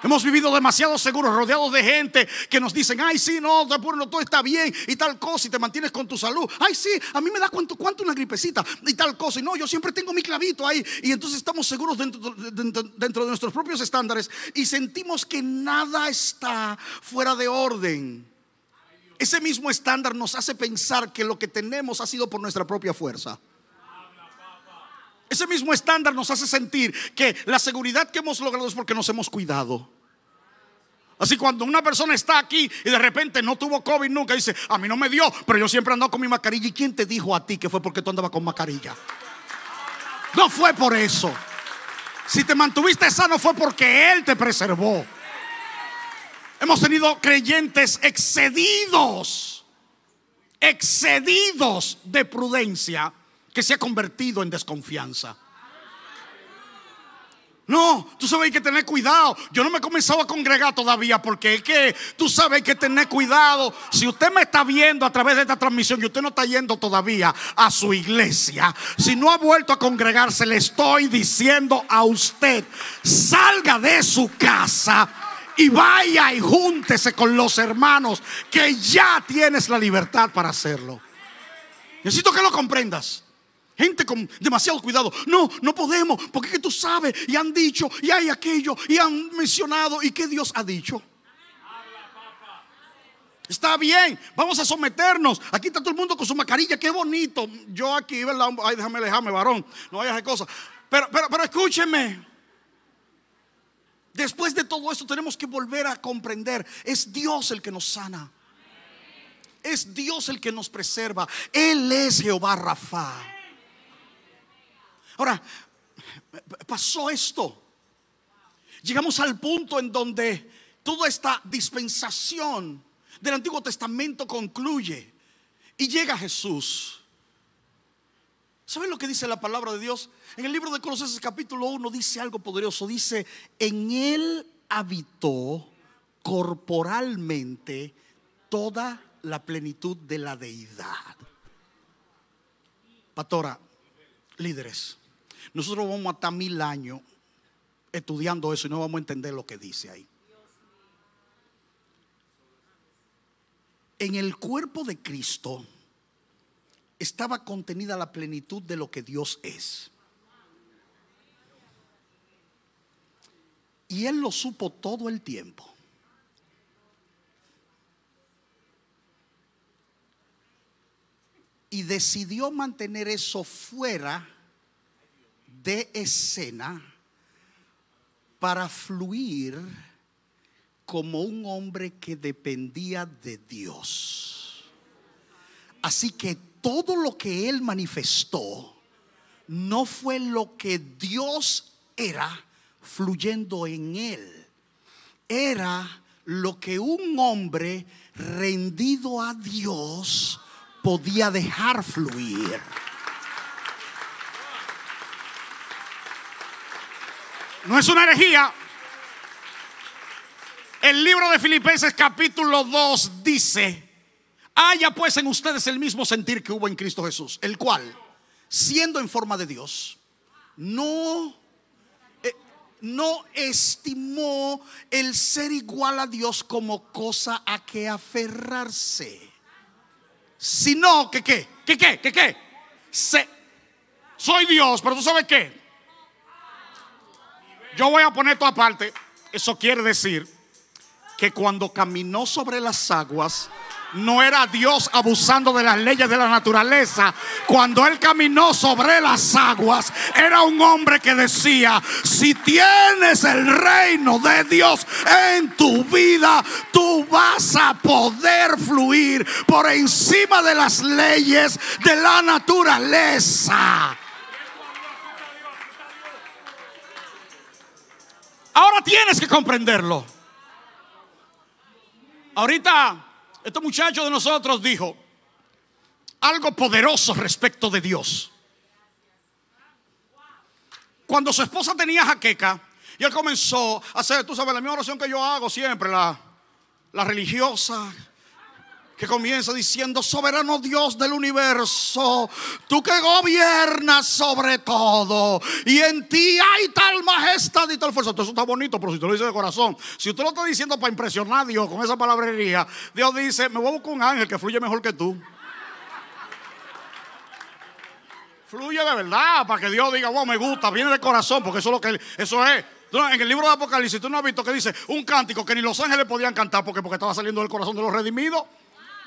Hemos vivido demasiado seguros, rodeados de gente que nos dicen, ay sí, no, todo está bien y tal cosa, y te mantienes con tu salud. Ay sí, a mí me da cuánto, cuánto una gripecita y tal cosa, y no, yo siempre tengo mi clavito ahí. Y entonces estamos seguros dentro, dentro, dentro de nuestros propios estándares, y sentimos que nada está fuera de orden. Ese mismo estándar nos hace pensar que lo que tenemos ha sido por nuestra propia fuerza. Ese mismo estándar nos hace sentir que la seguridad que hemos logrado es porque nos hemos cuidado. Así cuando una persona está aquí y de repente no tuvo COVID nunca, dice, a mí no me dio, pero yo siempre andaba con mi mascarilla. ¿Y quién te dijo a ti que fue porque tú andabas con mascarilla? No fue por eso. Si te mantuviste sano fue porque Él te preservó. Hemos tenido creyentes excedidos, excedidos de prudencia, que se ha convertido en desconfianza. No, tú sabes, hay que tener cuidado. Yo no me he comenzado a congregar todavía, porque es que tú sabes, hay que tener cuidado. Si usted me está viendo a través de esta transmisión y usted no está yendo todavía a su iglesia, si no ha vuelto a congregarse, le estoy diciendo a usted, salga de su casa y vaya y júntese con los hermanos, que ya tienes la libertad para hacerlo. Necesito que lo comprendas. Gente con demasiado cuidado. No, no podemos, porque es que tú sabes, y han dicho, y hay aquello, y han mencionado, y que Dios ha dicho. Está bien, vamos a someternos. Aquí está todo el mundo con su mascarilla, qué bonito. Yo aquí, ¿verdad? Ay, déjame alejarme, varón, no vayas de cosas. Pero, pero, pero escúcheme. Después de todo esto tenemos que volver a comprender, es Dios el que nos sana. Es Dios el que nos preserva. Él es Jehová Rafa. Ahora, pasó esto. Llegamos al punto en donde toda esta dispensación del Antiguo Testamento concluye y llega Jesús. ¿Saben lo que dice la palabra de Dios? En el libro de Colosenses capítulo uno dice algo poderoso. Dice, en Él habitó corporalmente toda la plenitud de la deidad. Pastora, líderes, nosotros vamos hasta mil años estudiando eso y no vamos a entender lo que dice ahí. En el cuerpo de Cristo estaba contenida la plenitud de lo que Dios es. Y Él lo supo todo el tiempo. Y decidió mantener eso fuera de escena para fluir como un hombre que dependía de Dios. Así que todo lo que él manifestó no fue lo que Dios era fluyendo en él. Era lo que un hombre rendido a Dios podía dejar fluir. No es una herejía. El libro de Filipenses capítulo dos dice: haya pues en ustedes el mismo sentir que hubo en Cristo Jesús, el cual, siendo en forma de Dios, no, eh, no estimó el ser igual a Dios como cosa a que aferrarse, sino que qué, que qué, que qué, Se, soy Dios, pero tú sabes qué, yo voy a poner esto aparte. Eso quiere decir que cuando caminó sobre las aguas, no era Dios abusando de las leyes de la naturaleza. Cuando él caminó sobre las aguas, era un hombre que decía: si tienes el reino de Dios en tu vida, tú vas a poder fluir por encima de las leyes de la naturaleza. Ahora tienes que comprenderlo. Ahorita este muchacho de nosotros dijo algo poderoso respecto de Dios. Cuando su esposa tenía jaqueca y él comenzó a hacer, tú sabes, la misma oración que yo hago siempre, la, la religiosa, que comienza diciendo: soberano Dios del universo, tú que gobiernas sobre todo, y en ti hay tal majestad y tal fuerza. Entonces, eso está bonito, pero si tú lo dices de corazón, si usted lo está diciendo para impresionar a Dios con esa palabrería, Dios dice: me voy a buscar un ángel que fluye mejor que tú. Fluye de verdad, para que Dios diga: wow, me gusta, viene de corazón, porque eso es lo que eso es. En el libro de Apocalipsis, tú no has visto que dice un cántico que ni los ángeles podían cantar, porque porque estaba saliendo del corazón de los redimidos.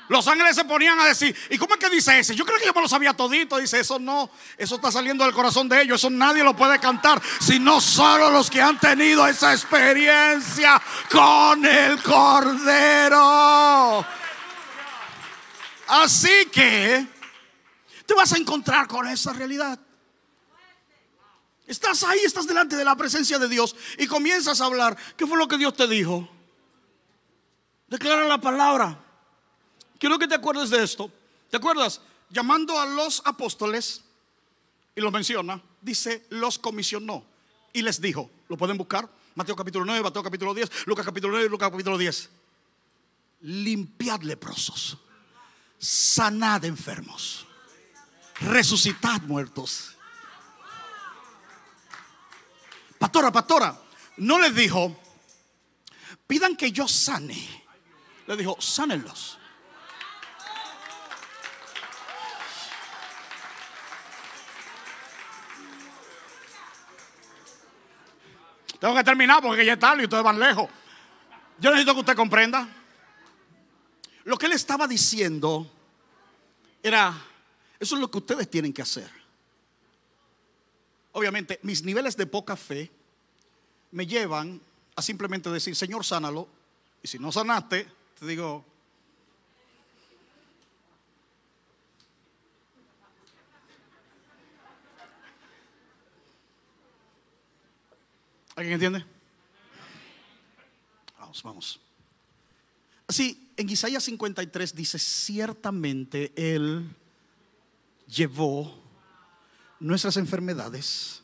Los ángeles se ponían a decir: ¿y cómo es que dice ese? Yo creo que yo me lo sabía todito. Dice: eso no, eso está saliendo del corazón de ellos. Eso nadie lo puede cantar, sino solo los que han tenido esa experiencia con el Cordero. Así que te vas a encontrar con esa realidad. Estás ahí, estás delante de la presencia de Dios y comienzas a hablar. ¿Qué fue lo que Dios te dijo? Declara la palabra. Quiero que te acuerdes de esto. ¿Te acuerdas? Llamando a los apóstoles, y los menciona, dice: los comisionó y les dijo. Lo pueden buscar. Mateo capítulo nueve, Mateo capítulo diez, Lucas capítulo nueve, Lucas capítulo diez. Limpiad leprosos, sanad enfermos, resucitad muertos. Pastora, pastora, no les dijo: pidan que yo sane. Le dijo: sánenlos. Tengo que terminar porque ya es tarde y ustedes van lejos. Yo necesito que usted comprenda. Lo que él estaba diciendo era: eso es lo que ustedes tienen que hacer. Obviamente, mis niveles de poca fe me llevan a simplemente decir: Señor, sánalo. Y si no sanaste, te digo: ¿alguien entiende? Vamos, vamos. Así, en Isaías cincuenta y tres dice: ciertamente él llevó nuestras enfermedades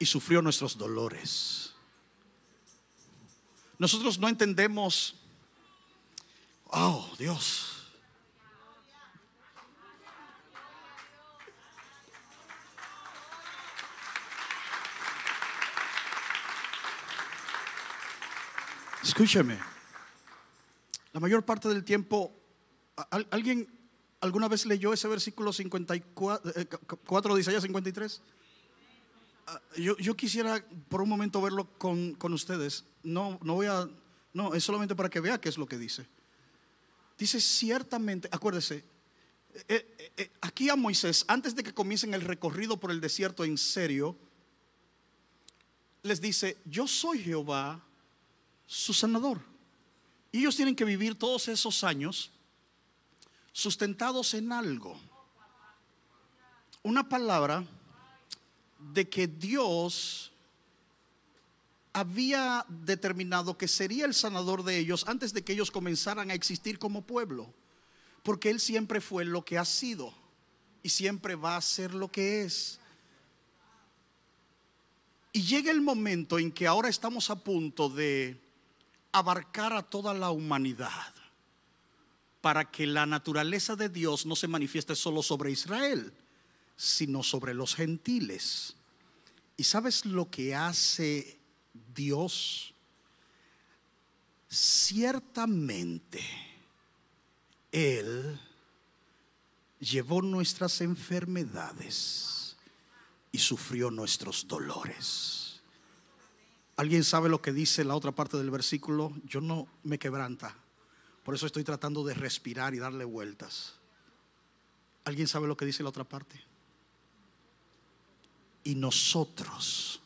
y sufrió nuestros dolores. Nosotros no entendemos. Oh, Dios. Escúcheme, la mayor parte del tiempo, ¿alguien alguna vez leyó ese versículo cincuenta y cuatro de Isaías cincuenta y tres? Yo, yo quisiera por un momento verlo con, con ustedes. No, no voy a, no, es solamente para que vea qué es lo que dice. Dice: ciertamente, acuérdese, eh, eh, aquí a Moisés, antes de que comiencen el recorrido por el desierto en serio, les dice: yo soy Jehová su sanador. Y ellos tienen que vivir todos esos años sustentados en algo. Una palabra de que Dios había determinado que sería el sanador de ellos antes de que ellos comenzaran a existir como pueblo. Porque Él siempre fue lo que ha sido y siempre va a ser lo que es. Y llega el momento en que ahora estamos a punto de abarcar a toda la humanidad para que la naturaleza de Dios no se manifieste solo sobre Israel, sino sobre los gentiles. ¿Y sabes lo que hace Dios? Ciertamente Él llevó nuestras enfermedades y sufrió nuestros dolores. ¿Alguien sabe lo que dice la otra parte del versículo? Yo no me quebranta. Por eso estoy tratando de respirar y darle vueltas. ¿Alguien sabe lo que dice la otra parte? Y nosotros,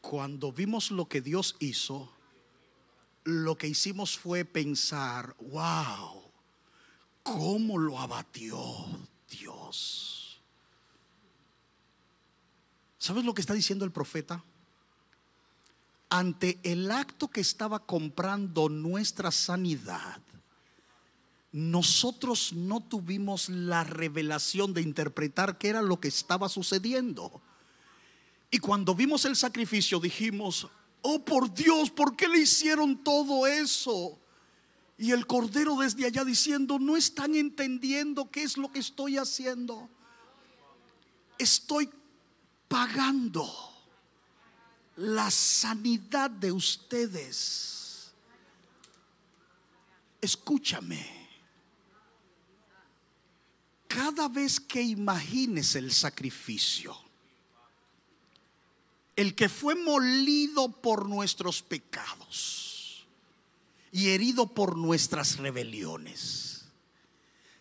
cuando vimos lo que Dios hizo, lo que hicimos fue pensar: wow, cómo lo abatió Dios. ¿Sabes lo que está diciendo el profeta? Ante el acto que estaba comprando nuestra sanidad, nosotros no tuvimos la revelación de interpretar qué era lo que estaba sucediendo. Y cuando vimos el sacrificio dijimos: oh, por Dios, ¿por qué le hicieron todo eso? Y el Cordero desde allá diciendo: no están entendiendo qué es lo que estoy haciendo. Estoy pagando la sanidad de ustedes. Escúchame. Cada vez que imagines el sacrificio, el que fue molido por nuestros pecados y herido por nuestras rebeliones,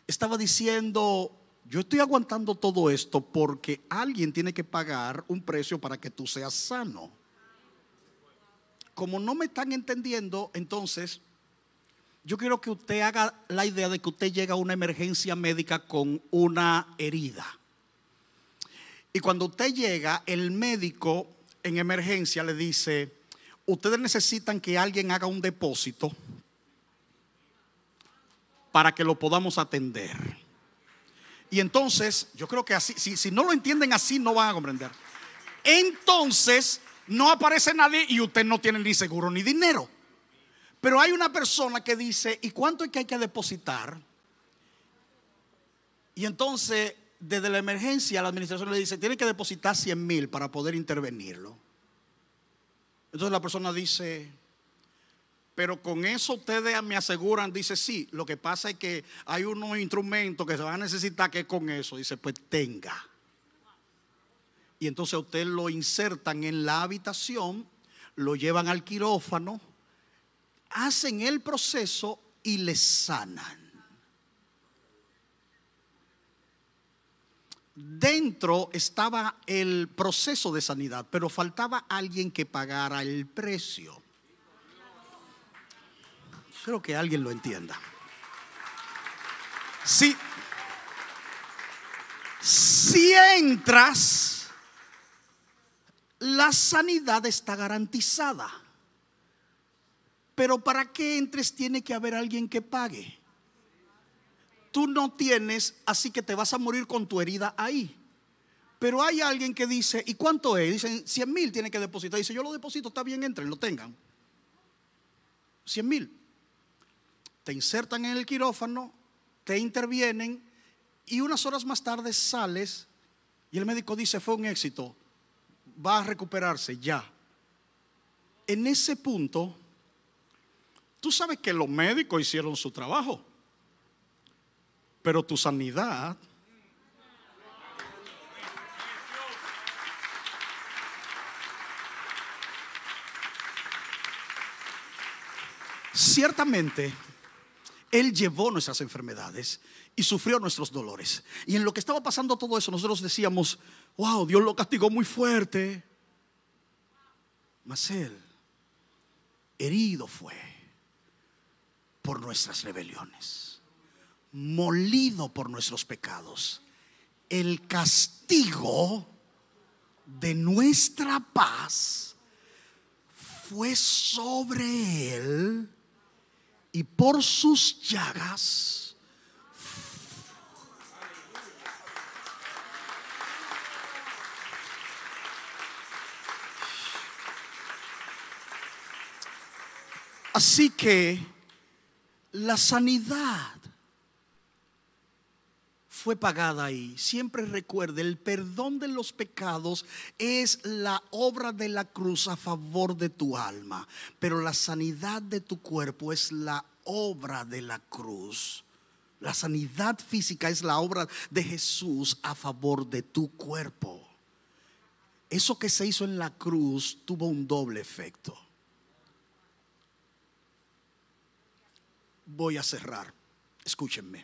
estaba diciendo: yo estoy aguantando todo esto porque alguien tiene que pagar un precio para que tú seas sano. Como no me están entendiendo, entonces yo quiero que usted haga la idea de que usted llega a una emergencia médica con una herida. Y cuando usted llega, el médico en emergencia le dice: ustedes necesitan que alguien haga un depósito para que lo podamos atender. Y entonces, yo creo que así, si, si no lo entienden así, no van a comprender. Entonces, no aparece nadie y usted no tiene ni seguro ni dinero. Pero hay una persona que dice: ¿y cuánto es que hay que depositar? Y entonces desde la emergencia la administración le dice: tiene que depositar cien mil para poder intervenirlo. Entonces la persona dice: pero con eso ustedes me aseguran. Dice: sí, lo que pasa es que hay unos instrumentos que se van a necesitar que es con eso. Dice: pues tenga. Y entonces a usted lo insertan en la habitación, lo llevan al quirófano, hacen el proceso y les sanan. Dentro estaba el proceso de sanidad, pero faltaba alguien que pagara el precio. Creo que alguien lo entienda. Si, si entras, la sanidad está garantizada. Pero para que entres tiene que haber alguien que pague. Tú no tienes, así que te vas a morir con tu herida ahí. Pero hay alguien que dice: ¿y cuánto es? Dicen: cien mil tiene que depositar. Dice: yo lo deposito, está bien, entren, lo tengan. Cien mil. Te insertan en el quirófano, te intervienen y unas horas más tarde sales y el médico dice: fue un éxito, va a recuperarse ya. En ese punto, tú sabes que los médicos hicieron su trabajo, pero tu sanidad ciertamente Él llevó nuestras enfermedades y sufrió nuestros dolores. Y en lo que estaba pasando todo eso, nosotros decíamos: wow, Dios lo castigó muy fuerte. Mas Él Herido fue por nuestras rebeliones, molido por nuestros pecados. El castigo de nuestra paz fue sobre él, y por sus llagas así que la sanidad fue pagada ahí. Siempre recuerde, el perdón de los pecados es la obra de la cruz a favor de tu alma, pero la sanidad de tu cuerpo es la obra de la cruz. La sanidad física es la obra de Jesús a favor de tu cuerpo. Eso que se hizo en la cruz tuvo un doble efecto. Voy a cerrar, escúchenme.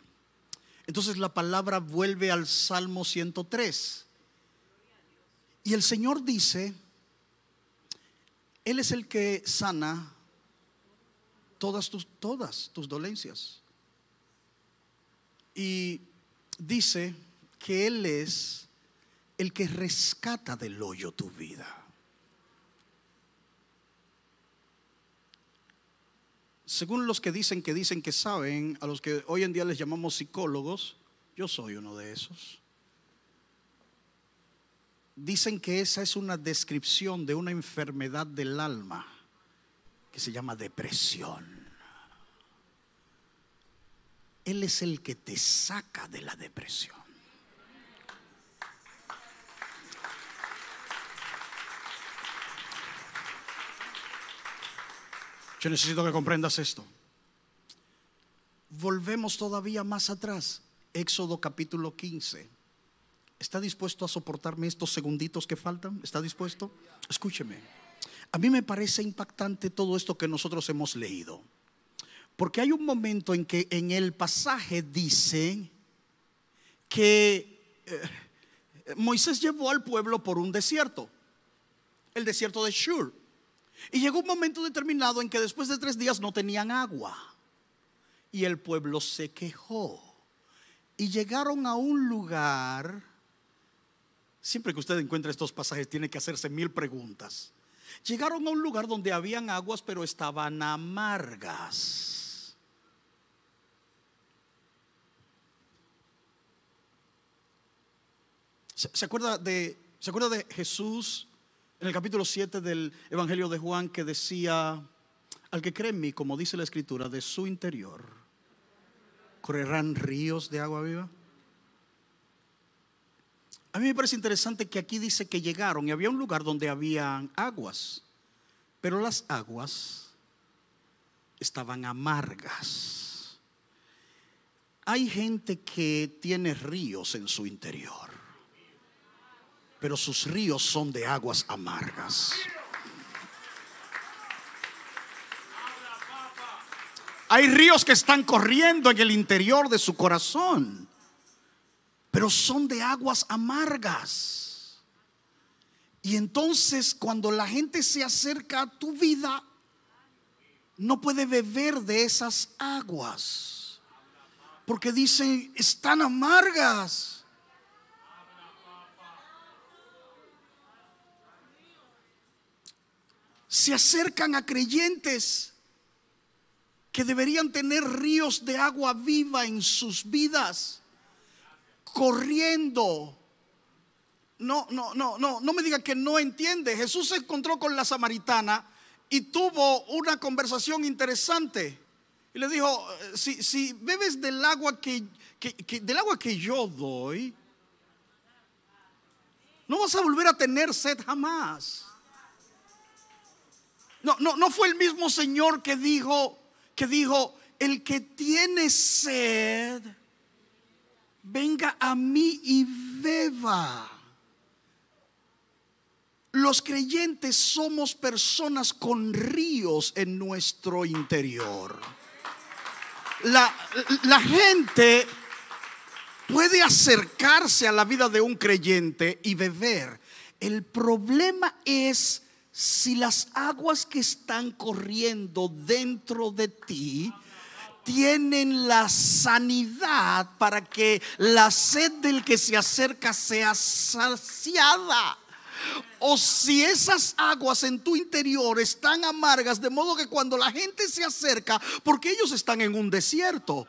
Entonces la palabra vuelve al Salmo ciento tres. Y el Señor dice, Él es el que sana todas tus, todas tus dolencias. Y dice que Él es el que rescata del hoyo tu vida. Según los que dicen que dicen que saben, a los que hoy en día les llamamos psicólogos, yo soy uno de esos. Dicen que esa es una descripción de una enfermedad del alma que se llama depresión. Él es el que te saca de la depresión. Yo necesito que comprendas esto. Volvemos todavía más atrás. Éxodo capítulo quince. ¿Está dispuesto a soportarme estos segunditos que faltan? ¿Está dispuesto? Escúcheme. A mí me parece impactante todo esto que nosotros hemos leído, porque hay un momento en que en el pasaje dice que eh, Moisés llevó al pueblo por un desierto, el desierto de Shur. Y llegó un momento determinado en que después de tres días no tenían agua, y el pueblo se quejó, y llegaron a un lugar. Siempre que usted encuentre estos pasajes tiene que hacerse mil preguntas. Llegaron a un lugar donde habían aguas, pero estaban amargas. ¿Se, se acuerda de, se acuerda de Jesús? En el capítulo siete del Evangelio de Juan, que decía: al que cree en mí, como dice la Escritura, de su interior correrán ríos de agua viva. A mí me parece interesante que aquí dice que llegaron y había un lugar donde habían aguas, pero las aguas estaban amargas. Hay gente que tiene ríos en su interior, pero sus ríos son de aguas amargas. Hay ríos que están corriendo en el interior de su corazón, pero son de aguas amargas. Y entonces cuando la gente se acerca a tu vida, no puede beber de esas aguas, porque dicen: están amargas. Se acercan a creyentes que deberían tener ríos de agua viva en sus vidas, corriendo. No, no, no, no, no me diga que no entiende. Jesús se encontró con la samaritana y tuvo una conversación interesante. Y le dijo: si, si bebes del agua que, que, que, del agua que yo doy, no vas a volver a tener sed jamás. No, no, no fue el mismo Señor que dijo, que dijo, el que tiene sed, venga a mí y beba. Los creyentes somos personas con ríos en nuestro interior. La, la gente puede acercarse a la vida de un creyente y beber. El problema es si las aguas que están corriendo dentro de ti tienen la sanidad para que la sed del que se acerca sea saciada, o si esas aguas en tu interior están amargas, de modo que cuando la gente se acerca, porque ellos están en un desierto,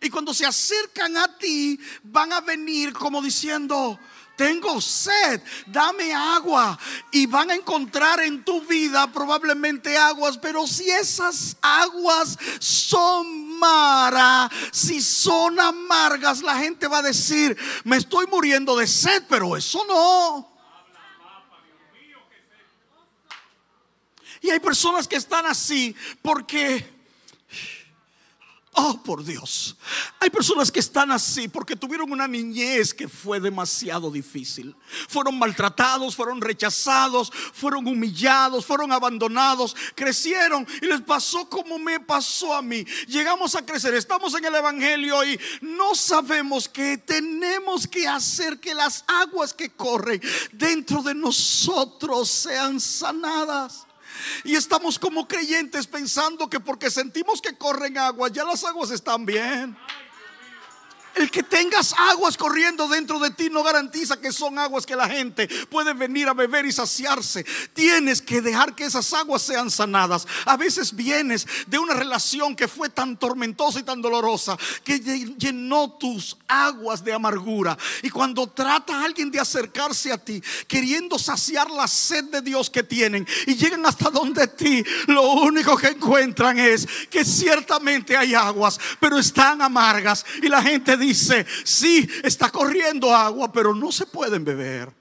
y cuando se acercan a ti van a venir como diciendo: tengo sed, dame agua. Y van a encontrar en tu vida probablemente aguas, pero si esas aguas son maras, si son amargas, la gente va a decir: me estoy muriendo de sed, pero eso no. Y hay personas que están así porque... oh, por Dios, hay personas que están así porque tuvieron una niñez que fue demasiado difícil. Fueron maltratados, fueron rechazados, fueron humillados, fueron abandonados. Crecieron y les pasó como me pasó a mí. Llegamos a crecer, estamos en el evangelio y no sabemos que tenemos que hacer que las aguas que corren dentro de nosotros sean sanadas. Y estamos como creyentes pensando que porque sentimos que corren aguas, ya las aguas están bien. El que tengas aguas corriendo dentro de ti no garantiza que son aguas que la gente puede venir a beber y saciarse. Tienes que dejar que esas aguas sean sanadas. A veces vienes de una relación que fue tan tormentosa y tan dolorosa que llenó tus aguas de amargura. Y cuando trata a alguien de acercarse a ti queriendo saciar la sed de Dios que tienen, y llegan hasta donde ti, lo único que encuentran es que ciertamente hay aguas, pero están amargas. Y la gente dice Dice, sí, está corriendo agua, pero no se pueden beber.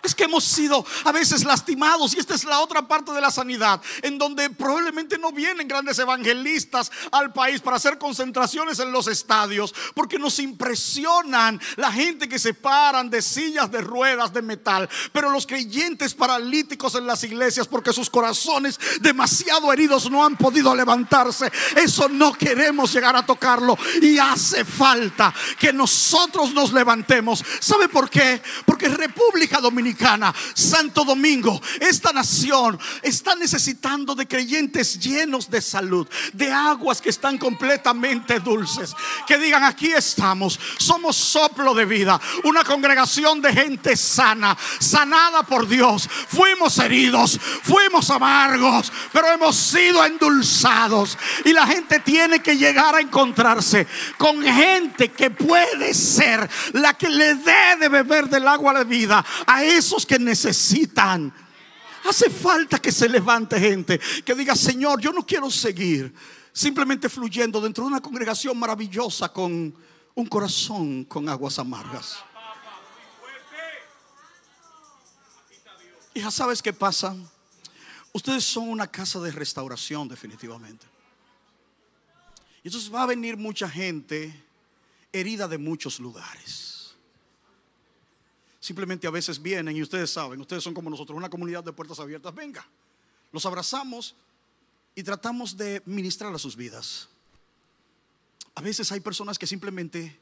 Es que hemos sido a veces lastimados, y esta es la otra parte de la sanidad, en donde probablemente no vienen grandes evangelistas al país para hacer concentraciones en los estadios, porque nos impresionan la gente que se paran de sillas de ruedas de metal, pero los creyentes paralíticos en las iglesias porque sus corazones demasiado heridos no han podido levantarse. Eso no queremos llegar a tocarlo, y hace falta que nosotros nos levantemos. ¿Sabe por qué? Porque República Dominicana, Santo Domingo, esta nación está necesitando de creyentes llenos de salud, de aguas que están completamente dulces, que digan: aquí estamos, somos soplo de vida, una congregación de gente sana, sanada por Dios. Fuimos heridos, fuimos amargos, pero hemos sido endulzados. Y la gente tiene que llegar a encontrarse con gente que puede ser la que le dé de beber del agua de vida a ellos, esos que necesitan. Hace falta que se levante gente que diga: Señor, yo no quiero seguir simplemente fluyendo dentro de una congregación maravillosa con un corazón con aguas amargas. Y ya sabes qué pasa. Ustedes son una casa de restauración, definitivamente. Y entonces va a venir mucha gente herida de muchos lugares. Simplemente a veces vienen, y ustedes saben, ustedes son como nosotros, una comunidad de puertas abiertas. Venga, los abrazamos y tratamos de ministrar a sus vidas. A veces hay personas que simplemente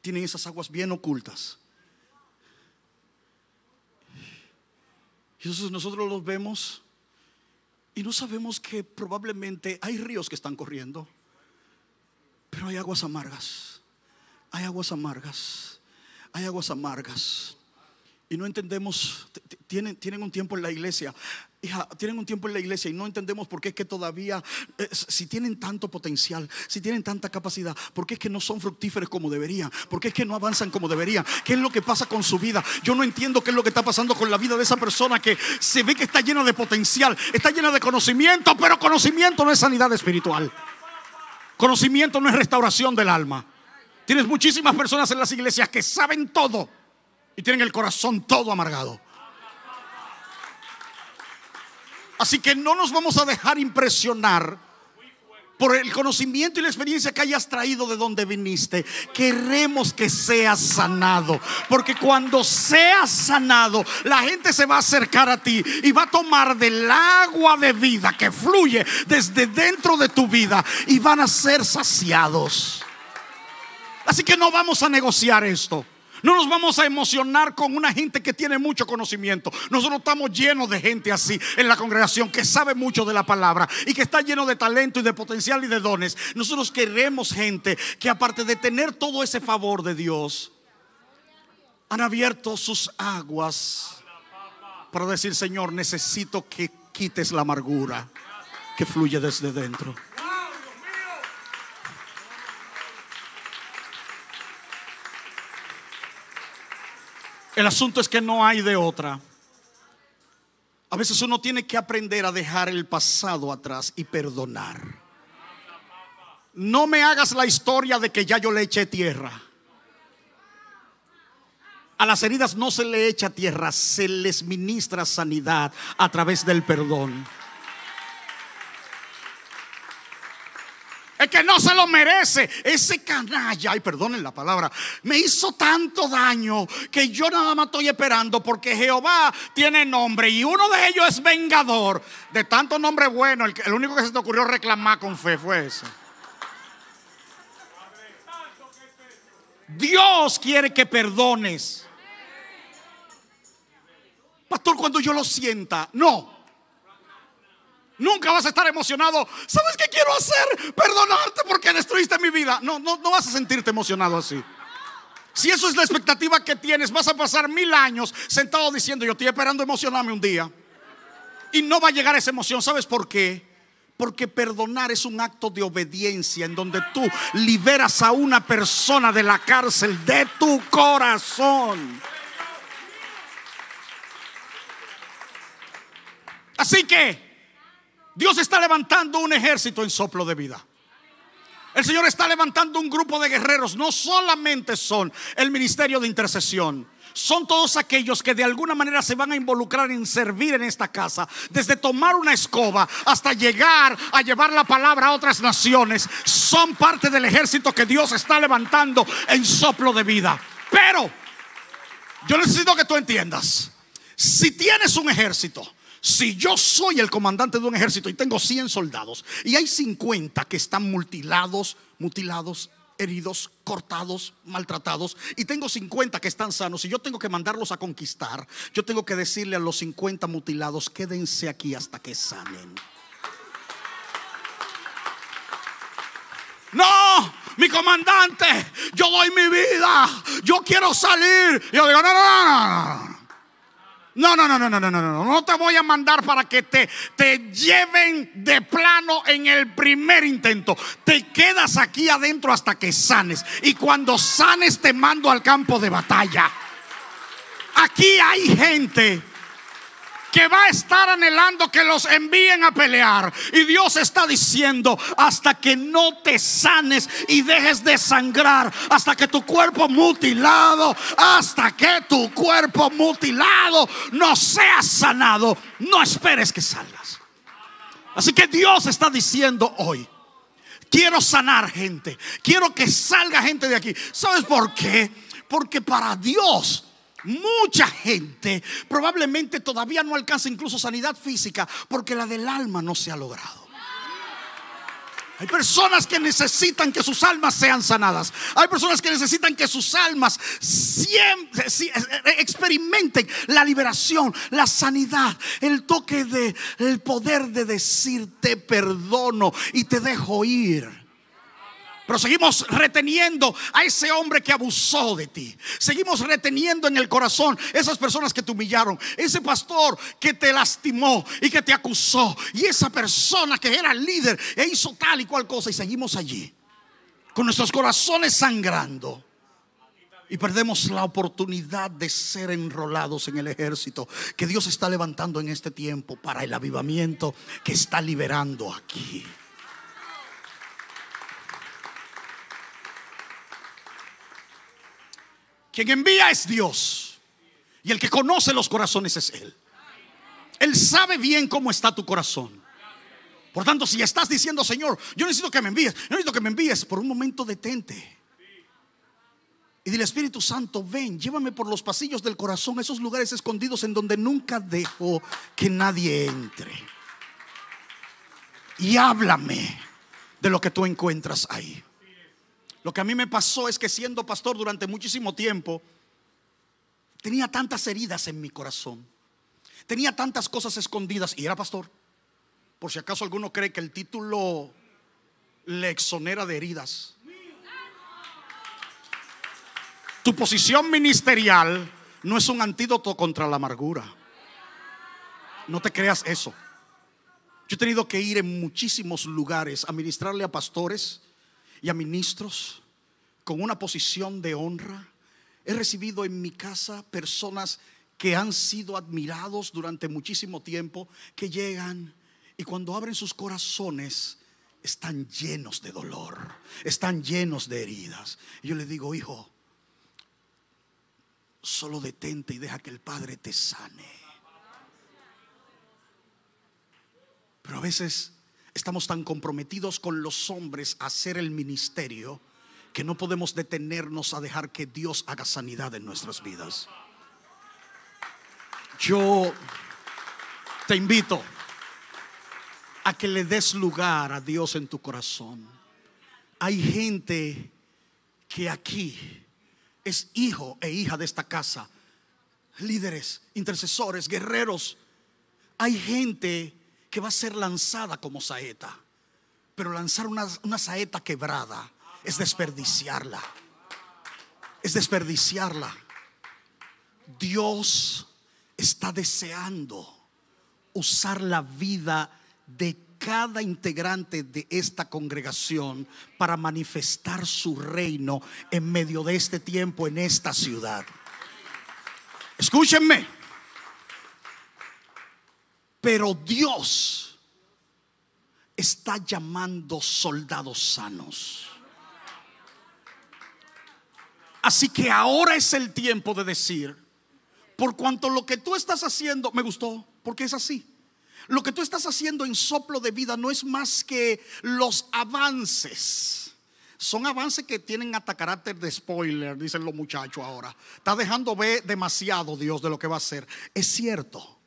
tienen esas aguas bien ocultas, y entonces nosotros los vemos y no sabemos que probablemente hay ríos que están corriendo, pero hay aguas amargas, hay aguas amargas, hay aguas amargas. Y no entendemos, tienen, tienen un tiempo en la iglesia, hija, tienen un tiempo en la iglesia y no entendemos por qué es que todavía, eh, si tienen tanto potencial, si tienen tanta capacidad, por qué es que no son fructíferos como deberían, por qué es que no avanzan como deberían, qué es lo que pasa con su vida. Yo no entiendo qué es lo que está pasando con la vida de esa persona que se ve que está llena de potencial, está llena de conocimiento, pero conocimiento no es sanidad espiritual, conocimiento no es restauración del alma. Tienes muchísimas personas en las iglesias que saben todo y tienen el corazón todo amargado. Así que no nos vamos a dejar impresionar por el conocimiento y la experiencia que hayas traído de donde viniste. Queremos que seas sanado, porque cuando seas sanado, la gente se va a acercar a ti y va a tomar del agua de vida que fluye desde dentro de tu vida, y van a ser saciados. Así que no vamos a negociar esto. No nos vamos a emocionar con una gente que tiene mucho conocimiento. Nosotros estamos llenos de gente así en la congregación, que sabe mucho de la palabra y que está lleno de talento y de potencial y de dones. Nosotros queremos gente que, aparte de tener todo ese favor de Dios, han abierto sus aguas para decir: Señor, necesito que quites la amargura que fluye desde dentro. El asunto es que no hay de otra. A veces uno tiene que aprender a dejar el pasado atrás y perdonar. No me hagas la historia de que ya yo le eché tierra. A las heridas no se le echa tierra, se les ministra sanidad a través del perdón. Es que no se lo merece. Ese canalla, ay, perdonen la palabra, me hizo tanto daño que yo nada más estoy esperando, porque Jehová tiene nombre y uno de ellos es vengador. De tantos nombres buenos, el, el único que se te ocurrió reclamar con fe fue ese. Dios quiere que perdones. Pastor, cuando yo lo sienta, no. Nunca vas a estar emocionado. ¿Sabes qué quiero hacer? Perdonarte porque destruiste mi vida. No, no, no vas a sentirte emocionado así. Si eso es la expectativa que tienes, vas a pasar mil años sentado diciendo: yo estoy esperando emocionarme un día. Y no va a llegar esa emoción. ¿Sabes por qué? Porque perdonar es un acto de obediencia, en donde tú liberas a una persona de la cárcel de tu corazón. Así que Dios está levantando un ejército en soplo de vida. El Señor está levantando un grupo de guerreros. No solamente son el ministerio de intercesión, son todos aquellos que de alguna manera se van a involucrar en servir en esta casa, desde tomar una escoba hasta llegar a llevar la palabra a otras naciones. Son parte del ejército que Dios está levantando en soplo de vida. Pero yo necesito que tú entiendas: si tienes un ejército, si yo soy el comandante de un ejército y tengo cien soldados y hay cincuenta que están mutilados, mutilados, heridos, cortados, maltratados, y tengo cincuenta que están sanos, y yo tengo que mandarlos a conquistar, yo tengo que decirle a los cincuenta mutilados: quédense aquí hasta que sanen. No, mi comandante, yo doy mi vida, yo quiero salir. Yo digo: no, no, no, no, no. No, no, no, no, no, no, no, no te voy a mandar para que te, te lleven de plano en el primer intento. Te quedas aquí adentro hasta que sanes, y cuando sanes te mando al campo de batalla. Aquí hay gente que va a estar anhelando que los envíen a pelear, y Dios está diciendo: hasta que no te sanes y dejes de sangrar, hasta que tu cuerpo mutilado, hasta que tu cuerpo mutilado no sea sanado, no esperes que salgas. Así que Dios está diciendo hoy: quiero sanar gente, quiero que salga gente de aquí. ¿Sabes por qué? Porque para Dios mucha gente probablemente todavía no alcanza incluso sanidad física, porque la del alma no se ha logrado. Hay personas que necesitan que sus almas sean sanadas. Hay personas que necesitan que sus almas siempre, siempre experimenten la liberación, la sanidad, el toque de, el poder de decir: te perdono y te dejo ir. Pero seguimos reteniendo a ese hombre que abusó de ti. Seguimos reteniendo en el corazón esas personas que te humillaron, ese pastor que te lastimó y que te acusó, y esa persona que era líder e hizo tal y cual cosa, y seguimos allí con nuestros corazones sangrando, y perdemos la oportunidad de ser enrolados en el ejército que Dios está levantando en este tiempo para el avivamiento que está liberando aquí. Quien envía es Dios, y el que conoce los corazones es Él. Él sabe bien cómo está tu corazón. Por tanto, si estás diciendo: Señor, yo necesito que me envíes, yo necesito que me envíes, por un momento detente y dile: Espíritu Santo, ven, llévame por los pasillos del corazón, esos lugares escondidos en donde nunca dejo que nadie entre, y háblame de lo que tú encuentras ahí. Lo que a mí me pasó es que, siendo pastor durante muchísimo tiempo, Tenía tantas heridas en mi corazón. Tenía tantas cosas escondidas. Y era pastor. Por si acaso alguno cree que el título le exonera de heridas. Tu posición ministerial no es un antídoto contra la amargura. No te creas eso. Yo he tenido que ir en muchísimos lugares a ministrarle a pastores y a ministros con una posición de honra. He recibido en mi casa personas que han sido admirados durante muchísimo tiempo, que llegan y cuando abren sus corazones están llenos de dolor, están llenos de heridas. Y yo les digo, hijo, solo detente y deja que el Padre te sane. Pero a veces estamos tan comprometidos con los hombres a hacer el ministerio que no podemos detenernos a dejar que Dios haga sanidad en nuestras vidas. Yo te invito a que le des lugar a Dios en tu corazón. Hay gente que aquí es hijo e hija de esta casa, líderes, intercesores, guerreros. Hay gente que va a ser lanzada como saeta, pero lanzar una, una saeta quebrada es desperdiciarla. Es desperdiciarla. Dios está deseando usar la vida de cada integrante de esta congregación para manifestar su reino en medio de este tiempo en esta ciudad. Escúchenme. Pero Dios está llamando soldados sanos. Así que ahora es el tiempo de decir, por cuanto lo que tú estás haciendo, me gustó, porque es así. Lo que tú estás haciendo en Soplo de Vida no es más que los avances. Son avances que tienen hasta carácter de spoiler, dicen los muchachos ahora. Está dejando ver demasiado Dios de lo que va a hacer. Es cierto.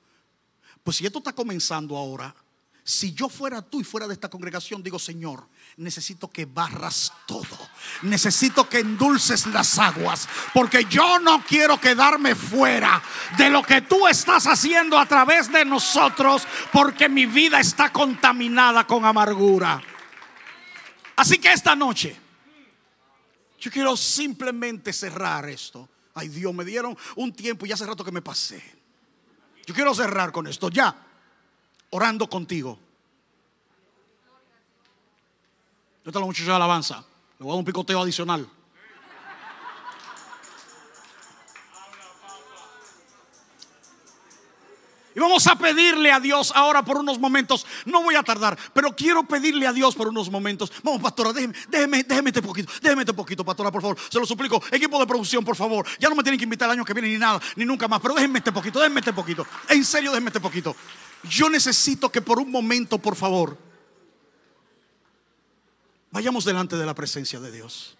Pues si esto está comenzando ahora, si yo fuera tú y fuera de esta congregación, digo, Señor, necesito que barras todo. Necesito que endulces las aguas, porque yo no quiero quedarme fuera de lo que tú estás haciendo a través de nosotros, porque mi vida está contaminada con amargura. Así que esta noche yo quiero simplemente cerrar esto. Ay, Dios, me dieron un tiempo y hace rato que me pasé. Yo quiero cerrar con esto ya, orando contigo. Yo te lo muchacho de alabanza. Le voy a dar un picoteo adicional. Y vamos a pedirle a Dios ahora por unos momentos. No voy a tardar, pero quiero pedirle a Dios por unos momentos. Vamos, pastora, déjeme, déjeme, déjeme este poquito. Déjeme este poquito, pastora, por favor. Se lo suplico. Equipo de producción, por favor. Ya no me tienen que invitar el año que viene ni nada, ni nunca más. Pero déjenme este poquito, déjenme este poquito. En serio, déjenme este poquito. Yo necesito que por un momento, por favor, vayamos delante de la presencia de Dios.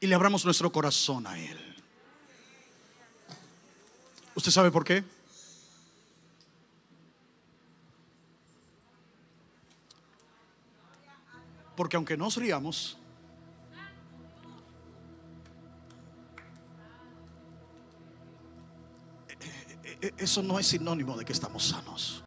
Y le abramos nuestro corazón a Él. ¿Usted sabe por qué? Porque aunque nos riamos, eso no es sinónimo de que estamos sanos.